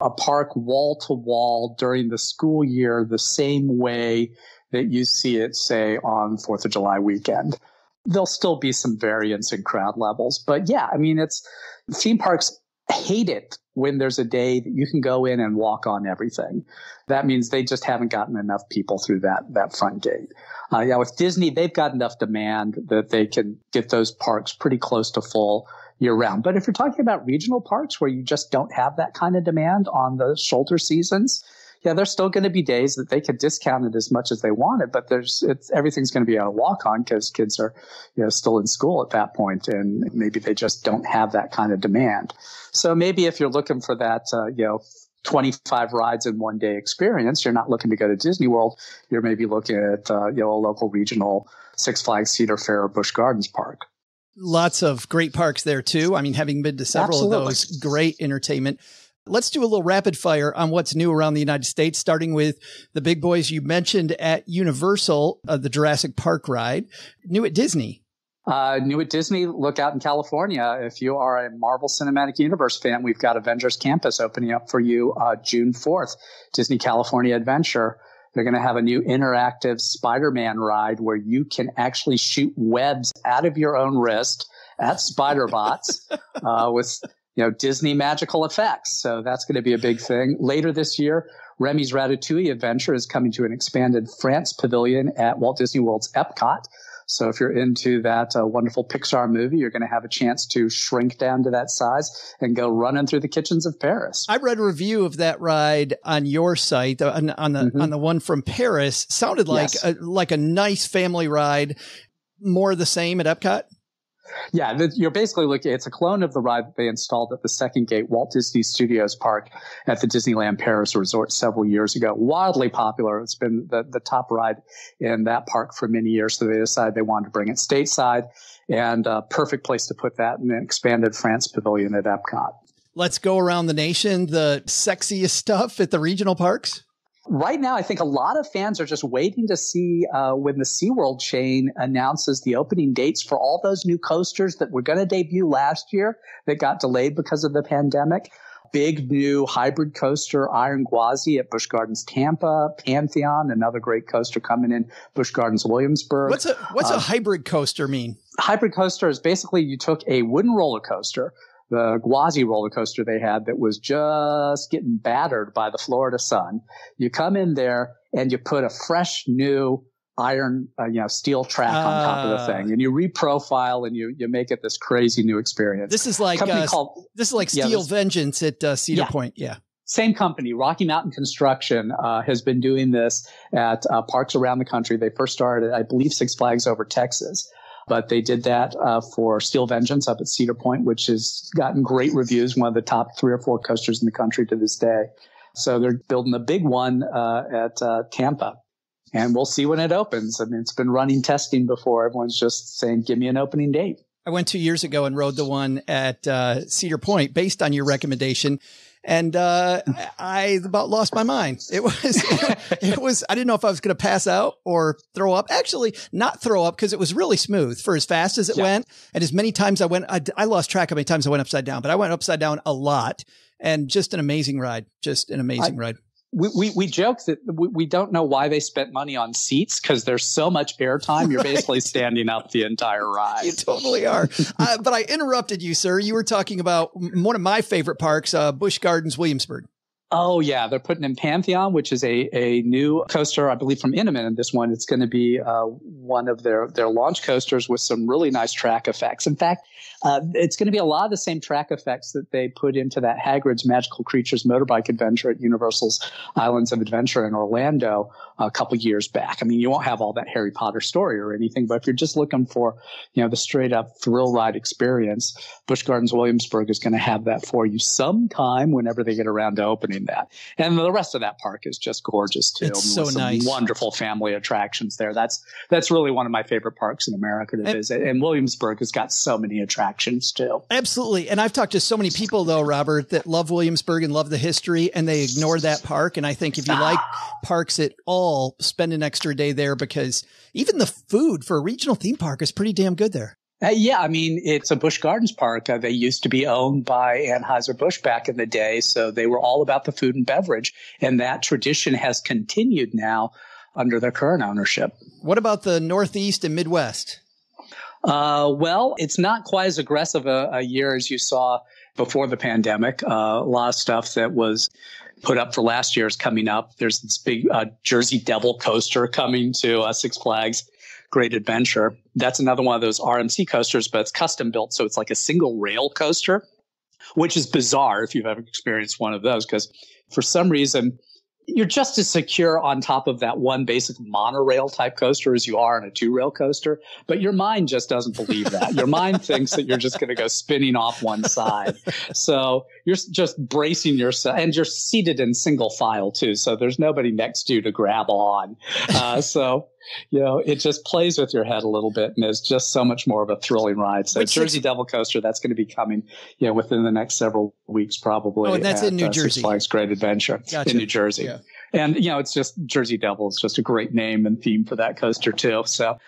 a park wall to wall during the school year the same way that you see it, say, on 4th of July weekend. There'll still be some variance in crowd levels. But yeah, I mean, it's theme parks hate it when there's a day that you can go in and walk on everything. That means they just haven't gotten enough people through that front gate. Yeah, with Disney, they've got enough demand that they can get those parks pretty close to full year round. But if you're talking about regional parks where you just don't have that kind of demand on the shoulder seasons, yeah, there's still going to be days that they could discount it as much as they wanted, but everything's going to be on a walk-on because kids are, you know, still in school at that point, and maybe they just don't have that kind of demand. So maybe if you're looking for that, 25 rides in one day experience, you're not looking to go to Disney World. You're maybe looking at, a local regional Six Flags, Cedar Fair, or Busch Gardens Park. Lots of great parks there too. I mean, having been to several of those, great entertainment. Let's do a little rapid fire on what's new around the United States, starting with the big boys you mentioned at Universal, the Jurassic Park ride. New at Disney. New at Disney, look out in California. If you are a Marvel Cinematic Universe fan, we've got Avengers Campus opening up for you June 4th. Disney California Adventure. They're going to have a new interactive Spider-Man ride where you can actually shoot webs out of your own wrist at Spider-Bots with Disney magical effects. So that's going to be a big thing. Later this year, Remy's Ratatouille Adventure is coming to an expanded France pavilion at Walt Disney World's Epcot. So if you're into that wonderful Pixar movie, you're going to have a chance to shrink down to that size and go running through the kitchens of Paris. I read a review of that ride on your site, on the one from Paris. Sounded like a nice family ride. More of the same at Epcot? Yeah, you're basically looking, it's a clone of the ride that they installed at the second gate, Walt Disney Studios Park at the Disneyland Paris Resort several years ago. Wildly popular. It's been the top ride in that park for many years. So they decided they wanted to bring it stateside, and a perfect place to put that in an expanded France pavilion at Epcot. Let's go around the nation. The sexiest stuff at the regional parks. Right now, I think a lot of fans are just waiting to see when the SeaWorld chain announces the opening dates for all those new coasters that were going to debut last year that got delayed because of the pandemic. Big new hybrid coaster, Iron Gwazi at Busch Gardens Tampa, Pantheon, another great coaster coming in, Busch Gardens Williamsburg. What's a hybrid coaster mean? Hybrid coaster is basically you took a wooden roller coaster, the Gwazi roller coaster they had that was just getting battered by the Florida sun. You come in there and you put a fresh new iron, steel track on top of the thing, and you reprofile and you make it this crazy new experience. This is like Steel Vengeance at Cedar Point. Yeah. Same company, Rocky Mountain Construction, has been doing this at parks around the country. They first started, I believe, Six Flags over Texas. But they did that for Steel Vengeance up at Cedar Point, which has gotten great reviews, one of the top 3 or 4 coasters in the country to this day. So they're building a big one at Tampa. And we'll see when it opens. I mean, it's been running testing before. Everyone's just saying, give me an opening date. I went 2 years ago and rode the one at Cedar Point based on your recommendation. And I about lost my mind. It was I didn't know if I was going to pass out or throw up. Actually, not throw up, because it was really smooth for as fast as it went. And as many times I went, I lost track of how many times I went upside down, but I went upside down a lot. And just an amazing ride. Just an amazing ride. We joke that we don't know why they spent money on seats, because there's so much airtime. You're basically standing up the entire ride. You totally are. But I interrupted you, sir. You were talking about one of my favorite parks, Busch Gardens Williamsburg. Oh, yeah. They're putting in Pantheon, which is a new coaster, I believe, from Intamin. And this one, it's going to be one of their launch coasters with some really nice track effects. In fact, it's going to be a lot of the same track effects that they put into that Hagrid's Magical Creatures motorbike adventure at Universal's Islands of Adventure in Orlando a couple years back. I mean, you won't have all that Harry Potter story or anything, but if you're just looking for, you know, the straight up thrill ride experience, Busch Gardens Williamsburg is going to have that for you sometime whenever they get around to opening that. And the rest of that park is just gorgeous too. It's so nice. Wonderful family attractions there. That's really one of my favorite parks in America to visit. And Williamsburg has got so many attractions too. Absolutely. And I've talked to so many people, though, Robert, that love Williamsburg and love the history, and they ignore that park. And I think if you like parks at all, spend an extra day there, because even the food for a regional theme park is pretty damn good there. Yeah, I mean, it's a Busch Gardens park. They used to be owned by Anheuser-Busch back in the day, so they were all about the food and beverage. And that tradition has continued now under their current ownership. What about the Northeast and Midwest? Well, it's not quite as aggressive a year as you saw before the pandemic. A lot of stuff that was put up for last year is coming up. There's this big Jersey Devil Coaster coming to Six Flags Great Adventure. That's another one of those RMC coasters, but it's custom built. So it's like a single rail coaster, which is bizarre if you've ever experienced one of those, because for some reason, you're just as secure on top of that one basic monorail type coaster as you are on a two-rail coaster, but your mind just doesn't believe that. Your mind thinks that you're just going to go spinning off one side. So you're just bracing yourself, and you're seated in single file too, so there's nobody next to you to grab on. So you know, it just plays with your head a little bit, and it's just so much more of a thrilling ride. So Jersey Devil Coaster, that's going to be coming, you know, within the next several weeks probably. Oh, and that's in New Jersey. Six Flags Great Adventure in New Jersey. Yeah. And, you know, it's just Jersey Devil. It's just a great name and theme for that coaster too. So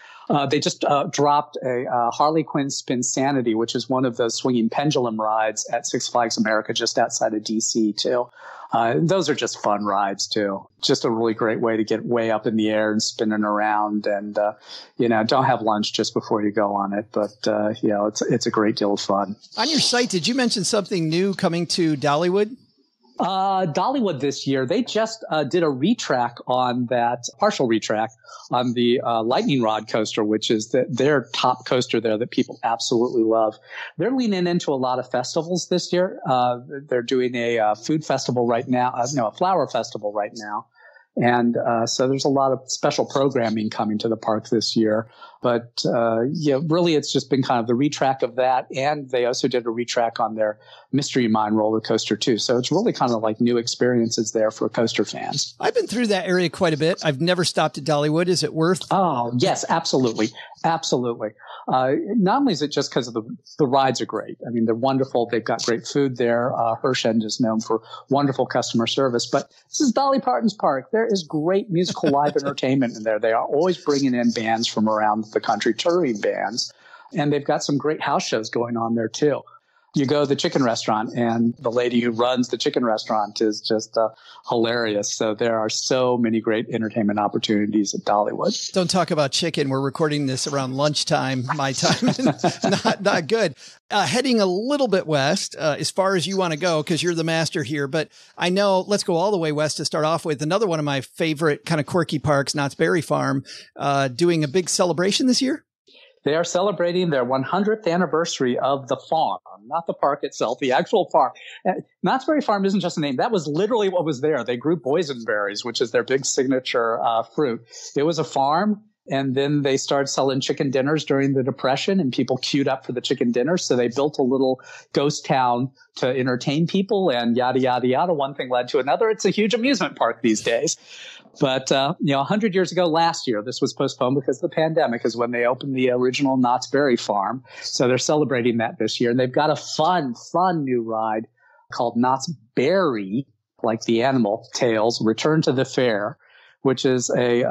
they just dropped a Harley Quinn Spinsanity, which is one of those swinging pendulum rides at Six Flags America just outside of D.C. too. Those are just fun rides too. Just a really great way to get way up in the air and spinning around, and you know, don't have lunch just before you go on it. But you know, it's a great deal of fun. On your site, did you mention something new coming to Dollywood? Dollywood this year, they just did a retrack on that, partial retrack on the Lightning Rod coaster, which is their top coaster there that people absolutely love. They're leaning into a lot of festivals this year. They're doing a food festival right now, no, a flower festival right now. And so there's a lot of special programming coming to the park this year. But yeah, really, it's just been kind of the retrack of that. And they also did a retrack on their Mystery Mine roller coaster, too. So it's really kind of like new experiences there for coaster fans. I've been through that area quite a bit. I've never stopped at Dollywood. Is it worth? Oh, yes, absolutely. Absolutely. Not only is it just because of the rides are great. I mean, they're wonderful. They've got great food there. Hirsch End is known for wonderful customer service. But this is Dolly Parton's park. There is great musical live entertainment in there. They are always bringing in bands from around the country, touring bands. And they've got some great house shows going on there, too. You go to the chicken restaurant, and the lady who runs the chicken restaurant is just hilarious. So there are so many great entertainment opportunities at Dollywood. Don't talk about chicken. We're recording this around lunchtime, my time. Not good. Heading a little bit west, as far as you want to go, because you're the master here. But I know, let's go all the way west to start off with. Another one of my favorite kind of quirky parks, Knott's Berry Farm, doing a big celebration this year. They are celebrating their 100th anniversary of the farm, not the park itself, the actual farm. Knott's Berry Farm isn't just a name. That was literally what was there. They grew boysenberries, which is their big signature fruit. It was a farm. And then they started selling chicken dinners during the Depression, and people queued up for the chicken dinner. So they built a little ghost town to entertain people, and yada, yada, yada. One thing led to another. It's a huge amusement park these days. But, you know, 100 years ago last year, this was postponed because of the pandemic, is when they opened the original Knott's Berry Farm. So they're celebrating that this year. And they've got a fun new ride called Knott's Berry, like the animal, Tales, Return to the Fair, which is a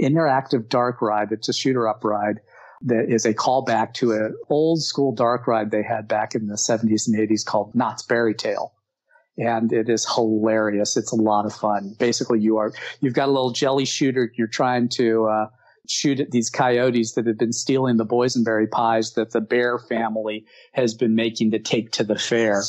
interactive dark ride. It's a shooter-up ride that is a callback to an old-school dark ride they had back in the 70s and 80s called Knott's Berry Tale. And it is hilarious. It's a lot of fun. Basically, you've got a little jelly shooter. You're trying to shoot at these coyotes that have been stealing the boysenberry pies that the bear family has been making to take to the fair.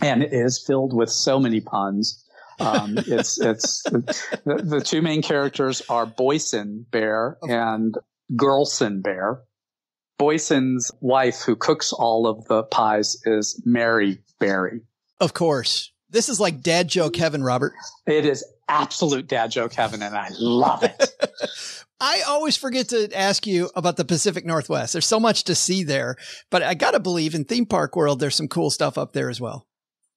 And it is filled with so many puns. It's the two main characters are Boysen Bear and Girlson Bear. Boysen's wife, who cooks all of the pies, is Mary Berry. Of course. This is like dad joke heaven, Robert. It is absolute dad joke heaven, and I love it. I always forget to ask you about the Pacific Northwest. There's so much to see there, but I got to believe in theme park world, there's some cool stuff up there as well.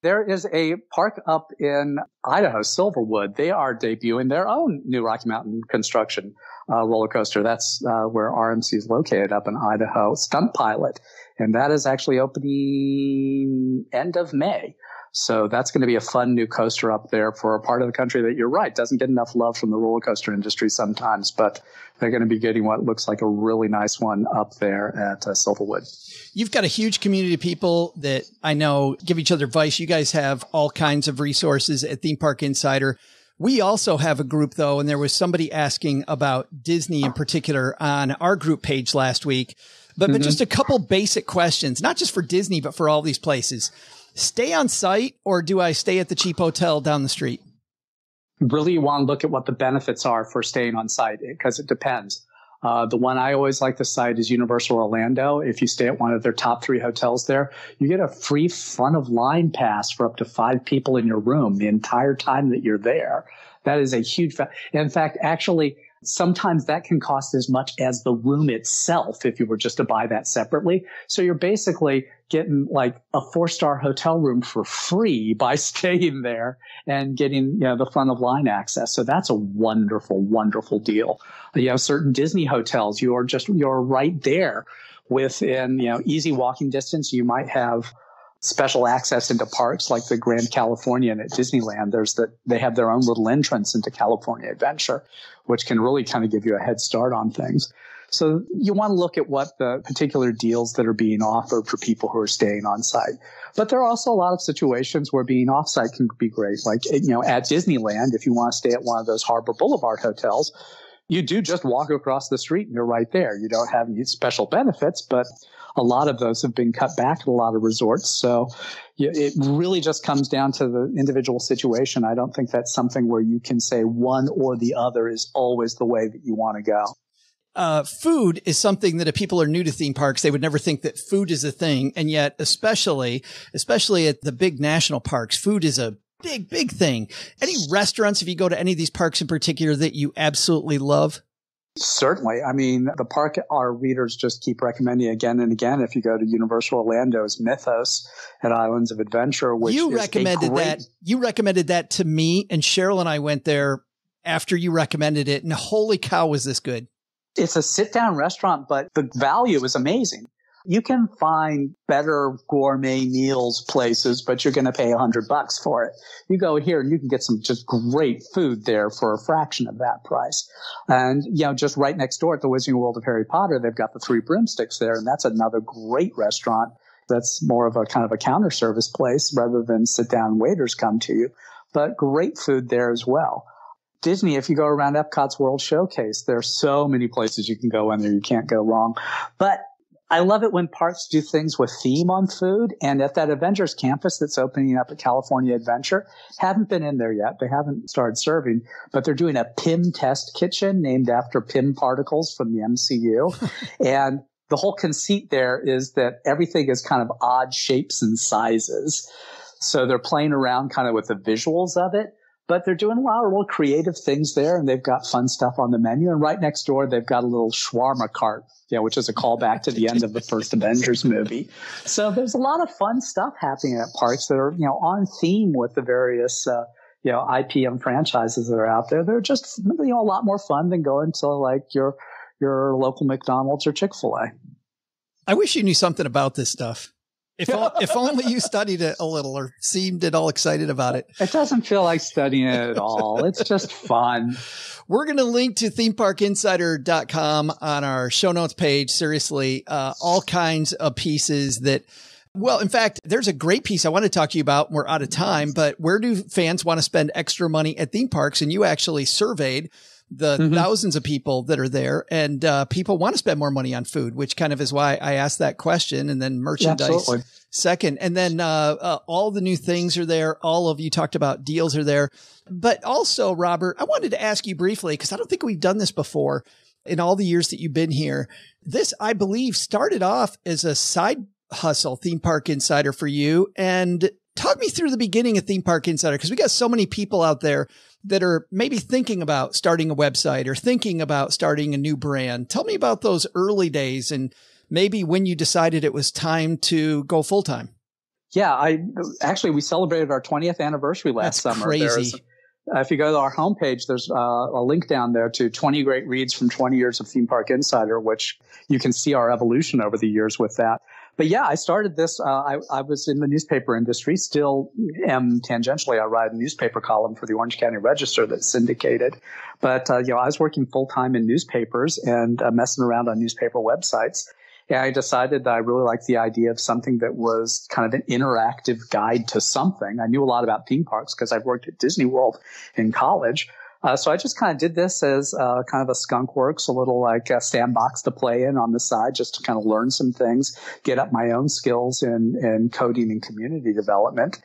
There is a park up in Idaho, Silverwood. They are debuting their own new Rocky Mountain Construction roller coaster. That's where RMC is located, up in Idaho, Stunt Pilot. And that is actually opening end of May. So that's going to be a fun new coaster up there for a part of the country that, you're right, doesn't get enough love from the roller coaster industry sometimes, but they're going to be getting what looks like a really nice one up there at Silverwood. You've got a huge community of people that I know give each other advice. You guys have all kinds of resources at Theme Park Insider. We also have a group, though, and there was somebody asking about Disney in particular on our group page last week. But just a couple basic questions, not just for Disney, but for all these places. Stay on site, or do I stay at the cheap hotel down the street? Really, you want to look at what the benefits are for staying on site, because it depends. The one I always like to cite is Universal Orlando. If you stay at one of their top 3 hotels there, you get a free front-of-line pass for up to 5 people in your room the entire time that you're there. That is a huge in fact, actually, sometimes that can cost as much as the room itself if you were just to buy that separately. So you're basically getting like a 4-star hotel room for free by staying there and getting, you know, the front of line access. So that's a wonderful, wonderful deal. You have certain Disney hotels, you're right there within, you know, easy walking distance. You might have special access into parks like the Grand Californian at Disneyland. They have their own little entrance into California Adventure, which can really kind of give you a head start on things. So you want to look at what the particular deals that are being offered for people who are staying on site. But there are also a lot of situations where being off site can be great. Like, you know, at Disneyland, if you want to stay at one of those Harbor Boulevard hotels, you do just walk across the street and you're right there. You don't have any special benefits, but a lot of those have been cut back at a lot of resorts. So it really just comes down to the individual situation. I don't think that's something where you can say one or the other is always the way that you want to go. Food is something that if people are new to theme parks, they would never think that food is a thing. And yet, especially at the big national parks, food is a big, big thing. Any restaurants, if you go to any of these parks in particular, that you absolutely love? Certainly. I mean, the park our readers just keep recommending again and again. If you go to Universal Orlando's Mythos at Islands of Adventure, which you recommended that. You recommended that to me, and Cheryl and I went there after you recommended it. And holy cow, was this good! It's a sit-down restaurant, but the value is amazing. You can find better gourmet meals places, but you're going to pay $100 for it. You go here and you can get some just great food there for a fraction of that price. And, you know, just right next door at the Wizarding World of Harry Potter, they've got the Three Broomsticks there. And that's another great restaurant that's more of a kind of a counter service place rather than sit down waiters come to you, but great food there as well. Disney, if you go around Epcot's World Showcase, there are so many places you can go in there. You can't go wrong. But I love it when parks do things with theme on food. And at that Avengers campus that's opening up at California Adventure, haven't been in there yet. They haven't started serving, but they're doing a PIM test kitchen named after PIM particles from the MCU. And the whole conceit there is that everything is kind of odd shapes and sizes. So they're playing around kind of with the visuals of it. But they're doing a lot of little creative things there, and they've got fun stuff on the menu. And right next door, they've got a little shawarma cart, you know, which is a callback to the end of the first Avengers movie. So there's a lot of fun stuff happening at parks that are, you know, on theme with the various, you know, IPM franchises that are out there. They're just, you know, a lot more fun than going to like your local McDonald's or Chick-fil-A. I wish you knew something about this stuff. If only you studied it a little or seemed at all excited about it. It doesn't feel like studying it at all. It's just fun. We're going to link to themeparkinsider.com on our show notes page. Seriously, all kinds of pieces that, well, in fact, there's a great piece I want to talk to you about. We're out of time, but where do fans want to spend extra money at theme parks? And you actually surveyed the thousands of people that are there, and people want to spend more money on food, which kind of is why I asked that question. And then merchandise second, and then all the new things are there. All of you talked about deals are there, but also Robert, I wanted to ask you briefly, because I don't think we've done this before in all the years that you've been here. This, I believe, started off as a side hustle, Theme Park Insider, for you. And talk me through the beginning of Theme Park Insider, because we got so many people out there that are maybe thinking about starting a website or thinking about starting a new brand. Tell me about those early days and maybe when you decided it was time to go full time. Yeah, actually, we celebrated our 20th anniversary last summer. That's crazy. If you go to our homepage, there's a link down there to 20 great reads from 20 years of Theme Park Insider, which you can see our evolution over the years with that. But yeah, I started this. I was in the newspaper industry, still am tangentially. I write a newspaper column for the Orange County Register that's syndicated. But you know, I was working full time in newspapers and messing around on newspaper websites. And I decided that I really liked the idea of something that was kind of an interactive guide to something. I knew a lot about theme parks because I've worked at Disney World in college. So I just kind of did this as kind of a skunk works, a little like a sandbox to play in on the side, just to kind of learn some things, get up my own skills in coding and community development.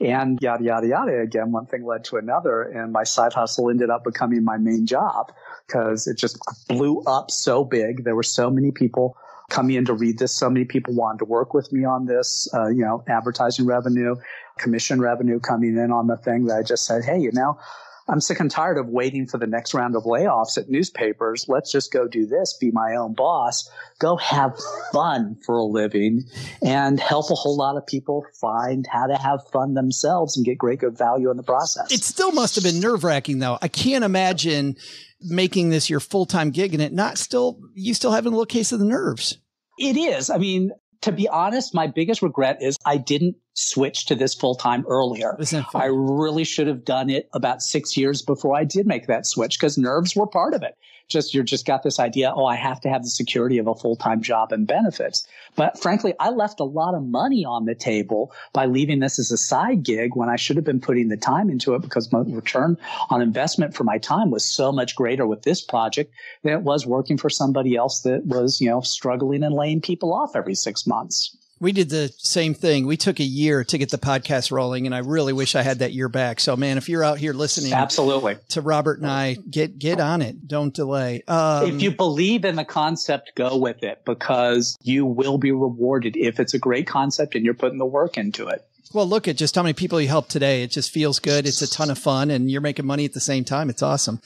And yada, yada, yada. Again, one thing led to another. And my side hustle ended up becoming my main job because it just blew up so big. There were so many people coming in to read this. So many people wanted to work with me on this, you know, advertising revenue, commission revenue coming in on the thing, that I just said, hey, you know, I'm sick and tired of waiting for the next round of layoffs at newspapers. Let's just go do this, be my own boss, go have fun for a living, and help a whole lot of people find how to have fun themselves and get great good value in the process. It still must have been nerve-wracking, though. I can't imagine making this your full-time gig and it not still – you still having a little case of the nerves. It is. I mean, to be honest, my biggest regret is I didn't switch to this full time earlier. I really should have done it about 6 years before I did make that switch, because nerves were part of it. Just, you're just got this idea, oh, I have to have the security of a full time job and benefits. But frankly, I left a lot of money on the table by leaving this as a side gig when I should have been putting the time into it, because my return on investment for my time was so much greater with this project than it was working for somebody else that was, you know, struggling and laying people off every 6 months. We did the same thing. We took a year to get the podcast rolling, and I really wish I had that year back. So, man, if you're out here listening to Robert and I, get on it. Don't delay. If you believe in the concept, go with it, because you will be rewarded if it's a great concept and you're putting the work into it. Well, look at just how many people you helped today. It just feels good. It's a ton of fun, and you're making money at the same time. It's awesome.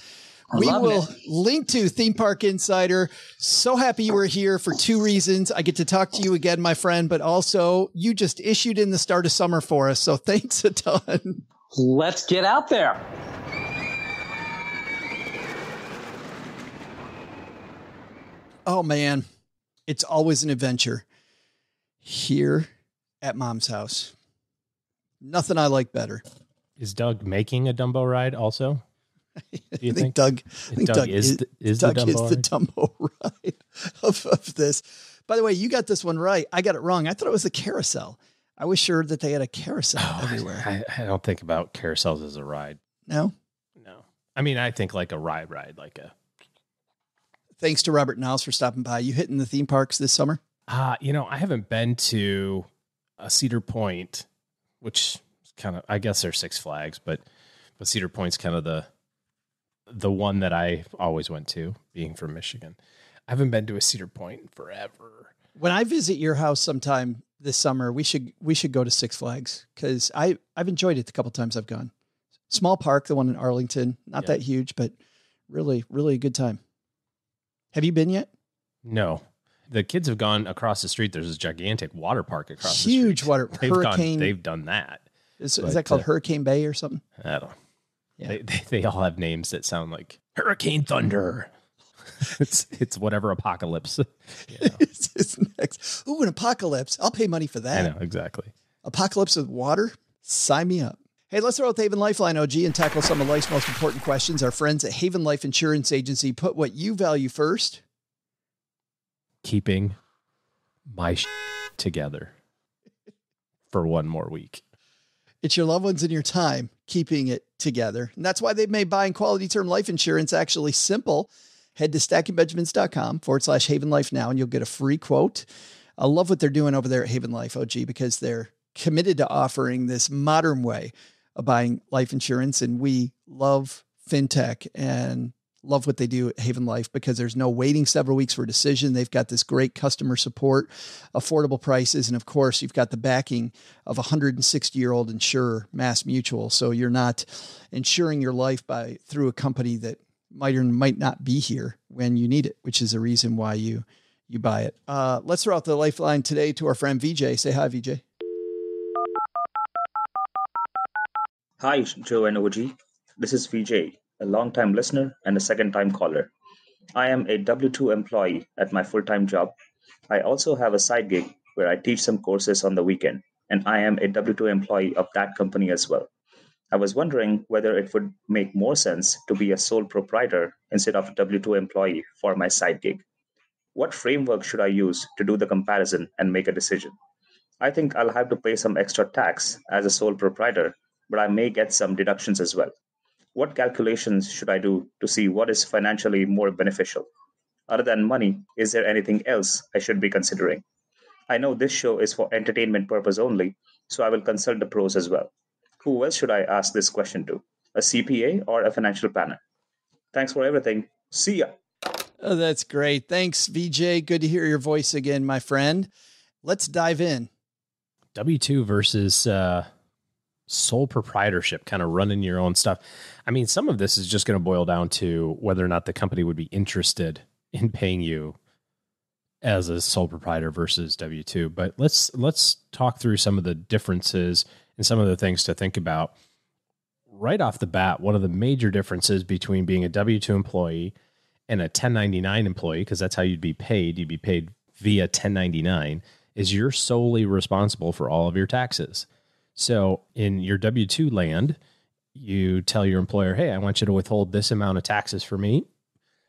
We will link to Theme Park Insider. So happy you were here for two reasons. I get to talk to you again, my friend, but also you just issued in the start of summer for us. So thanks a ton. Let's get out there. Oh, man. It's always an adventure here at Mom's house. Nothing I like better. Is Doug making a Dumbo ride also? I think Doug is the Dumbo ride of this. By the way, you got this one right. I got it wrong. I thought it was the carousel. I was sure that they had a carousel everywhere. I don't think about carousels as a ride. No? No. I mean, I think like a ride, like a... Thanks to Robert Niles for stopping by. You hitting the theme parks this summer? You know, I haven't been to Cedar Point, which is kind of, I guess they're Six Flags, but Cedar Point's kind of the one that I always went to, being from Michigan. I haven't been to a Cedar Point in forever. When I visit your house sometime this summer, we should go to Six Flags, because I've enjoyed it the couple times I've gone. Small park, the one in Arlington, not that huge, but really, really a good time. Have you been yet? No. The kids have gone across the street. There's this gigantic water park across the street. Huge water. They've done that. Is that called Hurricane Bay or something? I don't know. Yeah. They all have names that sound like Hurricane Thunder. It's whatever apocalypse. Yeah. It's next. Ooh, an apocalypse. I'll pay money for that. I know, exactly. Apocalypse with water? Sign me up. Hey, let's throw out the Haven Lifeline, OG, and tackle some of life's most important questions. Our friends at Haven Life Insurance Agency put what you value first. Keeping my shit together for one more week. It's your loved ones and your time keeping it together. And that's why they've made buying quality term life insurance actually simple. Head to stackingbenjamins.com/Haven Life now, and you'll get a free quote. I love what they're doing over there at Haven Life, OG, because they're committed to offering this modern way of buying life insurance. And we love fintech and love what they do at Haven Life because there's no waiting several weeks for a decision. They've got this great customer support, affordable prices. And of course, you've got the backing of a 160-year-old insurer, Mass Mutual. So you're not insuring your life through a company that might or might not be here when you need it, which is the reason why you buy it. Let's throw out the lifeline today to our friend Vijay. Say hi, Vijay. Hi, Joe and OG. This is Vijay, a long-time listener and a second-time caller. I am a W-2 employee at my full-time job. I also have a side gig where I teach some courses on the weekend, and I am a W-2 employee of that company as well. I was wondering whether it would make more sense to be a sole proprietor instead of a W-2 employee for my side gig. What framework should I use to do the comparison and make a decision? I think I'll have to pay some extra tax as a sole proprietor, but I may get some deductions as well. What calculations should I do to see what is financially more beneficial? Other than money, is there anything else I should be considering? I know this show is for entertainment purpose only, so I will consult the pros as well. Who else should I ask this question to? A CPA or a financial planner? Thanks for everything. See ya. Oh, that's great. Thanks, Vijay. Good to hear your voice again, my friend. Let's dive in. W-2 versus... sole proprietorship, kind of running your own stuff. I mean, some of this is just going to boil down to whether or not the company would be interested in paying you as a sole proprietor versus W-2. But let's talk through some of the differences and some of the things to think about. Right off the bat, one of the major differences between being a W-2 employee and a 1099 employee, because that's how you'd be paid via 1099, is you're solely responsible for all of your taxes. So in your W-2 land, you tell your employer, hey, I want you to withhold this amount of taxes for me.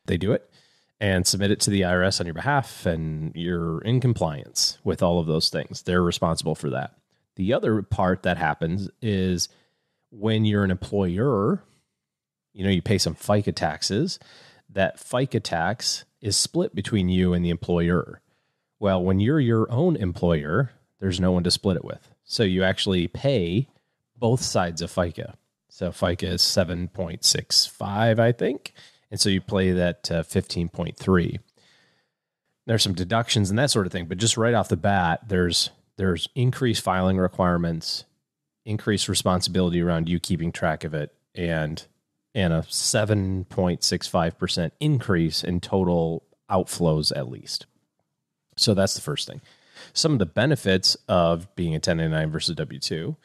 They do it and submit it to the IRS on your behalf, and you're in compliance with all of those things. They're responsible for that. The other part that happens is when you're an employer, you pay some FICA taxes. That FICA tax is split between you and the employer. Well, when you're your own employer, there's no one to split it with. So you actually pay both sides of FICA. So FICA is 7.65, I think. And so you pay that 15.3. There's some deductions and that sort of thing. But just right off the bat, there's increased filing requirements, increased responsibility around you keeping track of it, and a 7.65% increase in total outflows at least. So that's the first thing. Some of the benefits of being a 1099 versus W-2,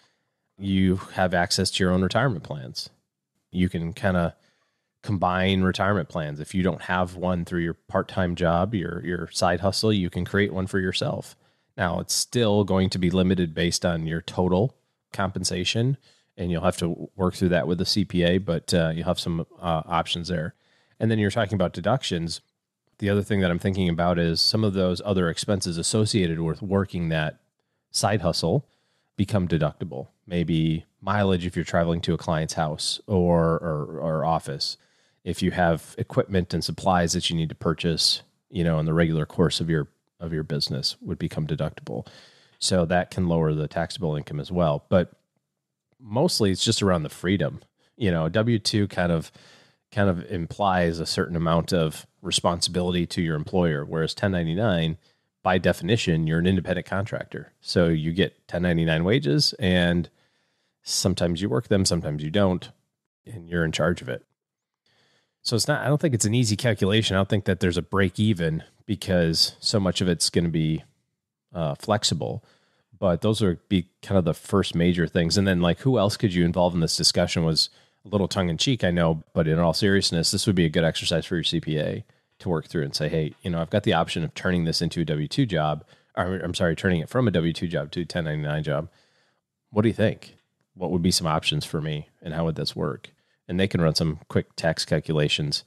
you have access to your own retirement plans. You can kind of combine retirement plans. If you don't have one through your part-time job, your side hustle, you can create one for yourself. Now, it's still going to be limited based on your total compensation, and you'll have to work through that with a CPA, but you'll have some options there. And then you're talking about deductions. The other thing that I'm thinking about is some of those other expenses associated with working that side hustle become deductible. Maybe mileage if you're traveling to a client's house or office. If you have equipment and supplies that you need to purchase, in the regular course of your business would become deductible. So that can lower the taxable income as well. But mostly it's just around the freedom. W-2 kind of implies a certain amount of responsibility to your employer, whereas 1099, by definition, you're an independent contractor. So you get 1099 wages, and sometimes you work them, sometimes you don't, and you're in charge of it. So I don't think it's an easy calculation. I don't think that there's a break even because so much of it's going to be flexible. But those would be kind of the first major things. And then, who else could you involve in this discussion was a little tongue in cheek, I know, but in all seriousness, this would be a good exercise for your CPA. to work through and say, hey, you know, I've got the option of turning this into a W-2 job, or I'm sorry, turning it from a W-2 job to a 1099 job. What do you think? What would be some options for me and how would this work? And they can run some quick tax calculations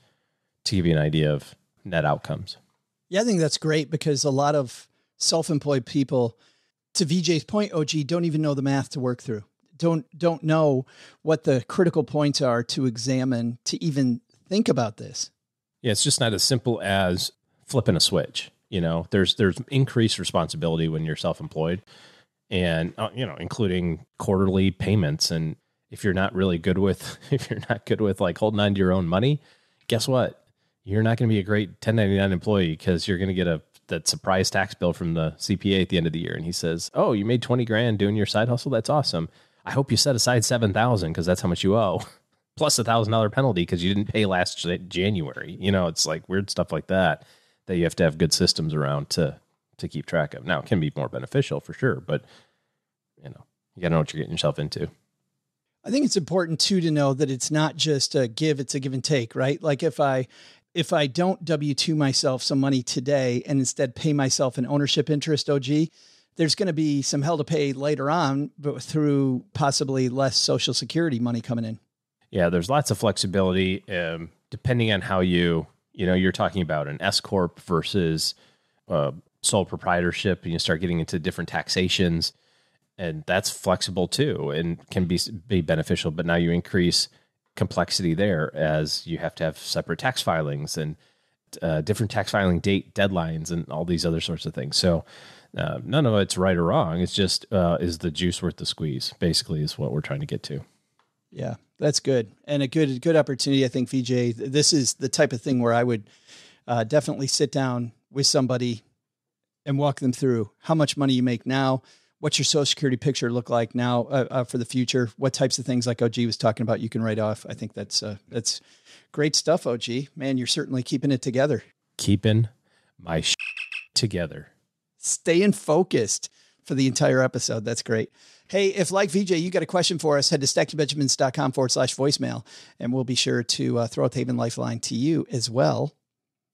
to give you an idea of net outcomes. Yeah, I think that's great because a lot of self-employed people, to VJ's point, OG, don't even know the math to work through. Don't know what the critical points are to examine, to even think about this. Yeah, it's just not as simple as flipping a switch. You know, there's increased responsibility when you're self-employed and, you know, including quarterly payments. And if you're not really good with, like holding on to your own money, guess what? You're not going to be a great 1099 employee because you're going to get that surprise tax bill from the CPA at the end of the year. And he says, oh, you made 20 grand doing your side hustle. That's awesome. I hope you set aside 7,000 because that's how much you owe. Plus $1,000 penalty because you didn't pay last January. You know, it's like weird stuff like that you have to have good systems around to keep track of. Now, it can be more beneficial for sure, but, you know, you got to know what you're getting yourself into. I think it's important, too, to know that it's not just a give, it's a give and take, right? Like if I don't W-2 myself some money today and instead pay myself an ownership interest, OG, there's going to be some hell to pay later on, but through possibly less Social Security money coming in. Yeah, there's lots of flexibility depending on how you know, you're talking about an S-Corp versus sole proprietorship, and you start getting into different taxations, and that's flexible too and can be beneficial. But now you increase complexity there as you have to have separate tax filings and different tax filing date deadlines and all these other sorts of things. So none of it's right or wrong. It's just is the juice worth the squeeze, basically, is what we're trying to get to. Yeah, that's good. And a good opportunity. I think, VJ, this is the type of thing where I would definitely sit down with somebody and walk them through how much money you make now, what's your Social Security picture look like now for the future, what types of things like OG was talking about you can write off. I think that's great stuff, OG. Man, you're certainly keeping it together. Keeping my shit together. Staying focused for the entire episode. That's great. Hey, if like VJ, you got a question for us, head to stackingbenjamins.com /voicemail, and we'll be sure to throw out the Haven Lifeline to you as well.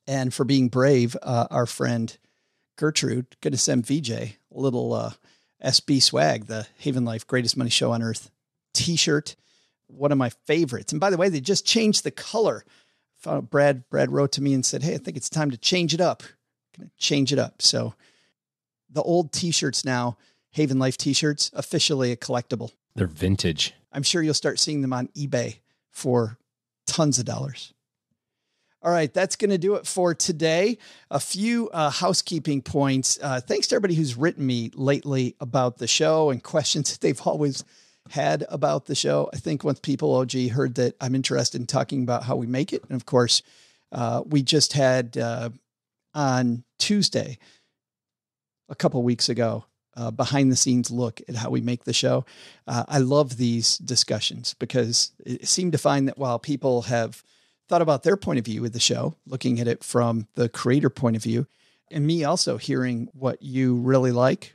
And for being brave, our friend Gertrude, going to send VJ a little SB swag, the Haven Life Greatest Money Show on Earth t-shirt, one of my favorites. And by the way, they just changed the color. Found out Brad wrote to me and said, hey, I think it's time to change it up. Going to change it up. So the old t-shirts now, Haven Life t-shirts, officially a collectible. They're vintage. I'm sure you'll start seeing them on eBay for tons of dollars. All right. That's going to do it for today. A few housekeeping points. Thanks to everybody who's written me lately about the show and questions that they've always had about the show. I think once people, OG, heard that I'm interested in talking about how we make it. And of course, we just had on Tuesday, a couple weeks ago, behind the scenes look at how we make the show. I love these discussions because it seemed to find that while people have thought about their point of view with the show, looking at it from the creator point of view, and me also hearing what you really like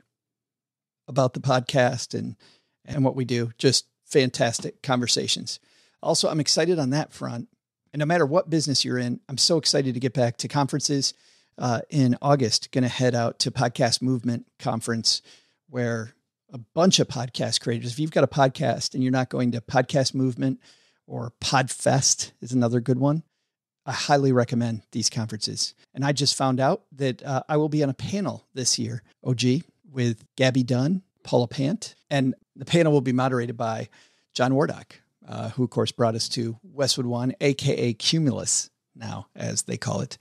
about the podcast and what we do, just fantastic conversations. Also, I'm excited on that front. And no matter what business you're in, I'm so excited to get back to conferences. In August, going to head out to Podcast Movement Conference, where a bunch of podcast creators, if you've got a podcast and you're not going to Podcast Movement or Podfest is another good one, I highly recommend these conferences. And I just found out that I will be on a panel this year, OG, with Gabby Dunn, Paula Pant, and the panel will be moderated by John Wardock, who, of course, brought us to Westwood One, a.k.a. Cumulus now, as they call it.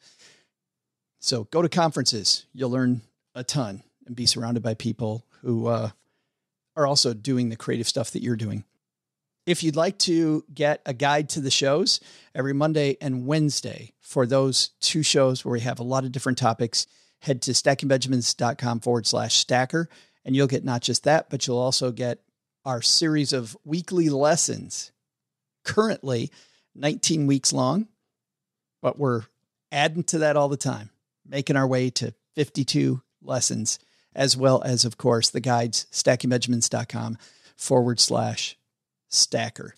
So go to conferences, you'll learn a ton and be surrounded by people who are also doing the creative stuff that you're doing. If you'd like to get a guide to the shows every Monday and Wednesday for those two shows where we have a lot of different topics, head to stackingbenjamins.com /stacker. And you'll get not just that, but you'll also get our series of weekly lessons, currently 19 weeks long, but we're adding to that all the time, making our way to 52 lessons, as well as, of course, the guides, stackingbenjamins.com /stacker.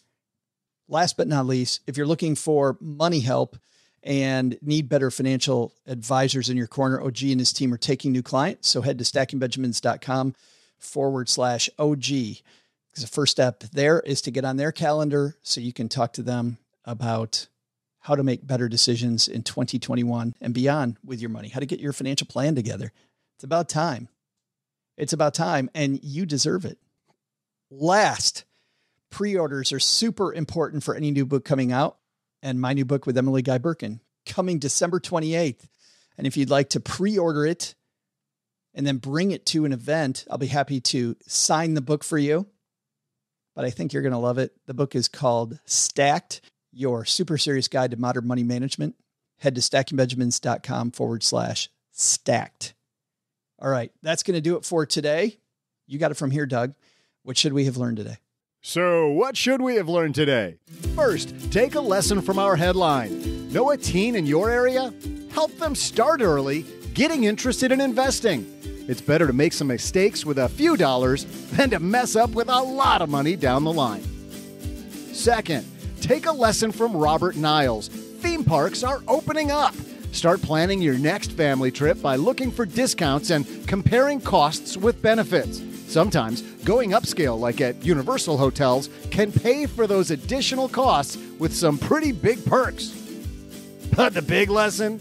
Last but not least, if you're looking for money help and need better financial advisors in your corner, OG and his team are taking new clients. So head to stackingbenjamins.com/OG. Because the first step there is to get on their calendar so you can talk to them about how to make better decisions in 2021 and beyond with your money, how to get your financial plan together. It's about time. It's about time, and you deserve it. Last, pre-orders are super important for any new book coming out, and my new book with Emily Guy Birkin coming December 28th. And if you'd like to pre-order it and then bring it to an event, I'll be happy to sign the book for you, but I think you're going to love it. The book is called Stacked, Your Super Serious Guide to Modern Money Management. Head to stackingbenjamins.com/stacked. All right. That's going to do it for today. You got it from here, Doug. What should we have learned today? So what should we have learned today? First, take a lesson from our headline. Know a teen in your area? Help them start early, getting interested in investing. It's better to make some mistakes with a few dollars than to mess up with a lot of money down the line. Second, take a lesson from Robert Niles. Theme parks are opening up. Start planning your next family trip by looking for discounts and comparing costs with benefits. Sometimes going upscale, like at Universal hotels, can pay for those additional costs with some pretty big perks. But the big lesson?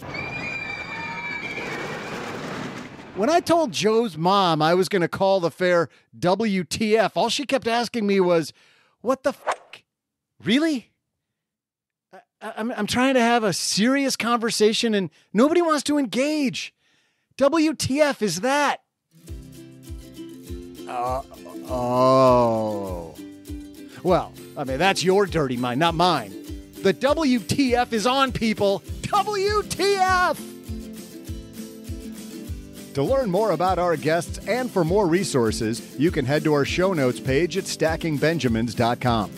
When I told Joe's mom I was going to call the fair WTF, all she kept asking me was, what the fuck? Really? I'm trying to have a serious conversation and nobody wants to engage. WTF is that? Oh. Well, I mean, that's your dirty mind, not mine. The WTF is on, people. WTF! To learn more about our guests and for more resources, you can head to our show notes page at stackingbenjamins.com.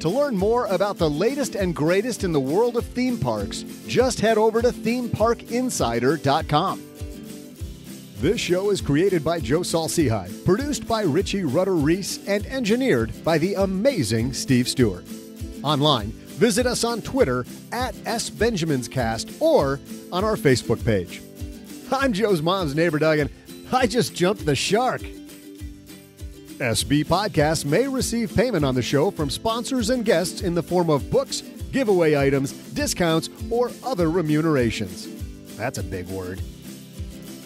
To learn more about the latest and greatest in the world of theme parks, just head over to themeparkinsider.com. This show is created by Joe Salci, produced by Richie Rutter Reese, and engineered by the amazing Steve Stewart. Online, visit us on Twitter at SBenjaminsCast or on our Facebook page. I'm Joe's mom's neighbor, Doug, and I just jumped the shark. SB Podcasts may receive payment on the show from sponsors and guests in the form of books, giveaway items, discounts, or other remunerations. That's a big word.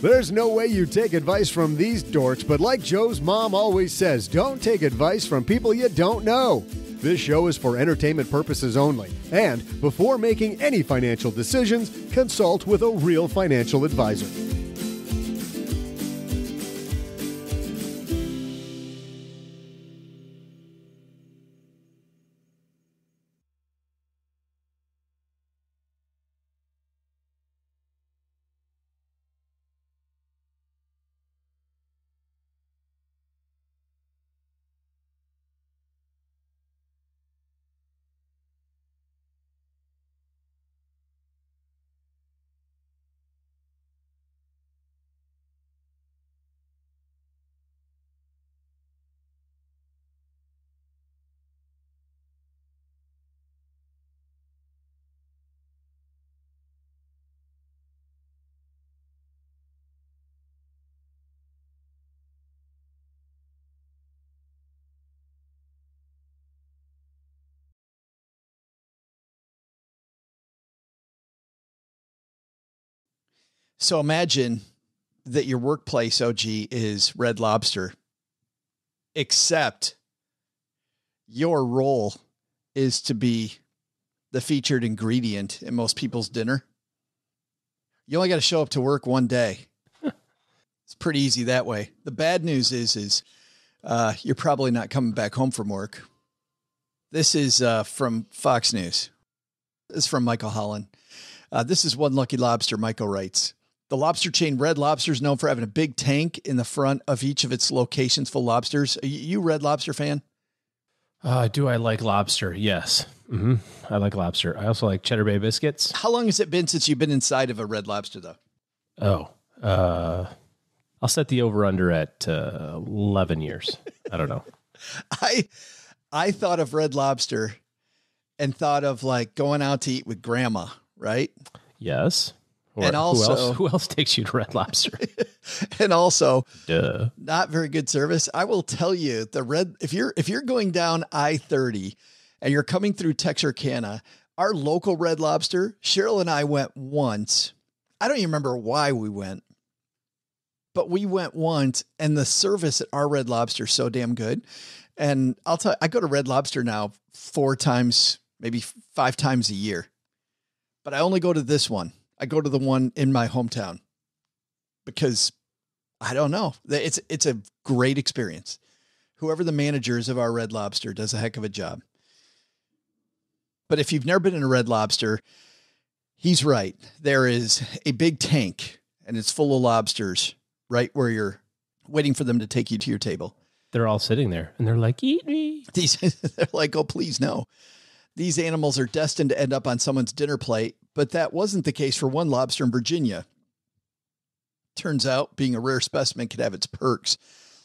There's no way you take advice from these dorks, but like Joe's mom always says, don't take advice from people you don't know. This show is for entertainment purposes only, and before making any financial decisions, consult with a real financial advisor. So imagine that your workplace, OG, is Red Lobster, except your role is to be the featured ingredient in most people's dinner. You only got to show up to work one day. It's pretty easy that way. The bad news is you're probably not coming back home from work. This is from Fox News. This is from Michael Holland. This is one lucky lobster, Michael writes. The lobster chain Red Lobster is known for having a big tank in the front of each of its locations full of lobsters. Are you a Red Lobster fan? Do I like lobster? Yes. Mm-hmm. I like lobster. I also like Cheddar Bay biscuits. How long has it been since you've been inside of a Red Lobster, though? I'll set the over-under at 11 years. I don't know. I thought of Red Lobster and thought of like going out to eat with grandma, right? Yes. Or and also, who else takes you to Red Lobster? And also, not very good service. I will tell you, if you're going down I-30 and you're coming through Texarkana, our local Red Lobster, Cheryl and I went once. I don't even remember why we went, but we went once, and the service at our Red Lobster is so damn good. And I'll tell you, I go to Red Lobster now 4 times, maybe 5 times a year, but I only go to this one. I go to the one in my hometown because I don't know. It's a great experience. Whoever the manager is of our Red Lobster does a heck of a job. But if you've never been in a Red Lobster, he's right. There is a big tank and it's full of lobsters right where you're waiting for them to take you to your table. They're all sitting there and they're like, eat me. They're like, oh, please, no. These animals are destined to end up on someone's dinner plate, but that wasn't the case for one lobster in Virginia. Turns out being a rare specimen could have its perks.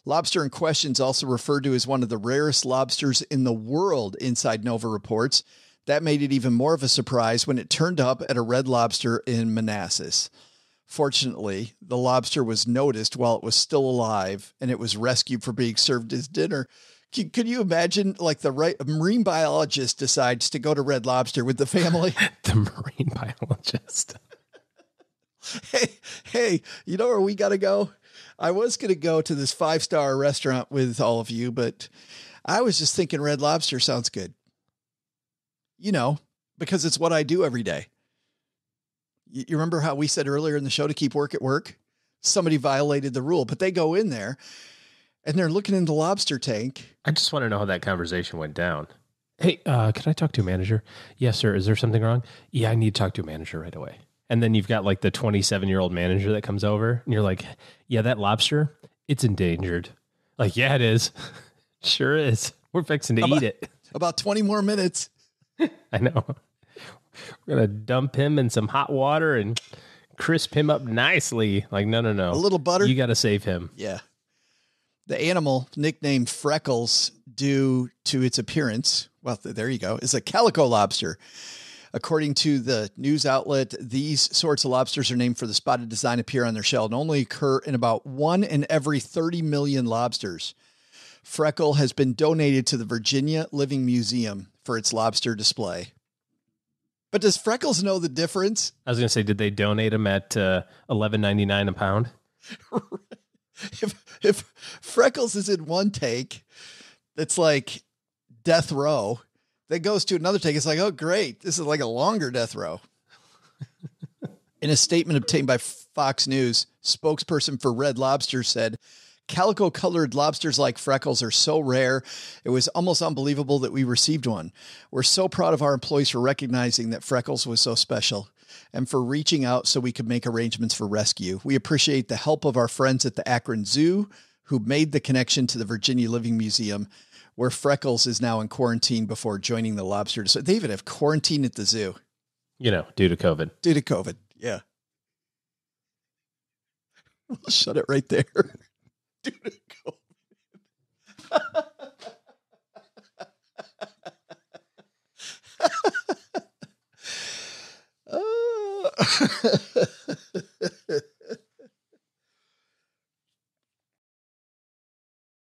Lobster in question is also referred to as one of the rarest lobsters in the world, Inside Nova reports. That made it even more of a surprise when it turned up at a Red Lobster in Manassas. Fortunately, the lobster was noticed while it was still alive, and it was rescued for being served as dinner. Could you imagine, like, a marine biologist decides to go to Red Lobster with the family? The marine biologist. Hey, you know where we got to go? I was going to go to this 5-star restaurant with all of you, but I was just thinking Red Lobster sounds good. You know, because it's what I do every day. You remember how we said earlier in the show to keep work at work? Somebody violated the rule, but they go in there and they're looking in the lobster tank. I just want to know how that conversation went down. Hey, can I talk to a manager? Yes, sir. Is there something wrong? Yeah, I need to talk to a manager right away. And then you've got like the 27-year-old manager that comes over and you're like, yeah, that lobster, it's endangered. Like, yeah, it is. Sure is. We're fixing to eat it. About 20 more minutes. I know. We're going to dump him in some hot water and crisp him up nicely. Like, no. A little butter. You got to save him. Yeah. The animal, nicknamed Freckles due to its appearance, well, there you go, is a calico lobster. According to the news outlet, these sorts of lobsters are named for the spotted design appear on their shell and only occur in about 1 in every 30 million lobsters. Freckle has been donated to the Virginia Living Museum for its lobster display. But does Freckles know the difference? I was going to say, did they donate them at $11.99 a pound? If Freckles is in one take, that's like death row. That goes to another take. It's like, oh, great. This is like a longer death row. In a statement obtained by Fox News, spokesperson for Red Lobster said, calico colored lobsters like Freckles are so rare. It was almost unbelievable that we received one. We're so proud of our employees for recognizing that Freckles was so special and for reaching out so we could make arrangements for rescue. We appreciate the help of our friends at the Akron Zoo who made the connection to the Virginia Living Museum where Freckles is now in quarantine before joining the lobster. So they even have quarantine at the zoo, you know, due to COVID. Yeah. We'll shut it right there. Due to COVID.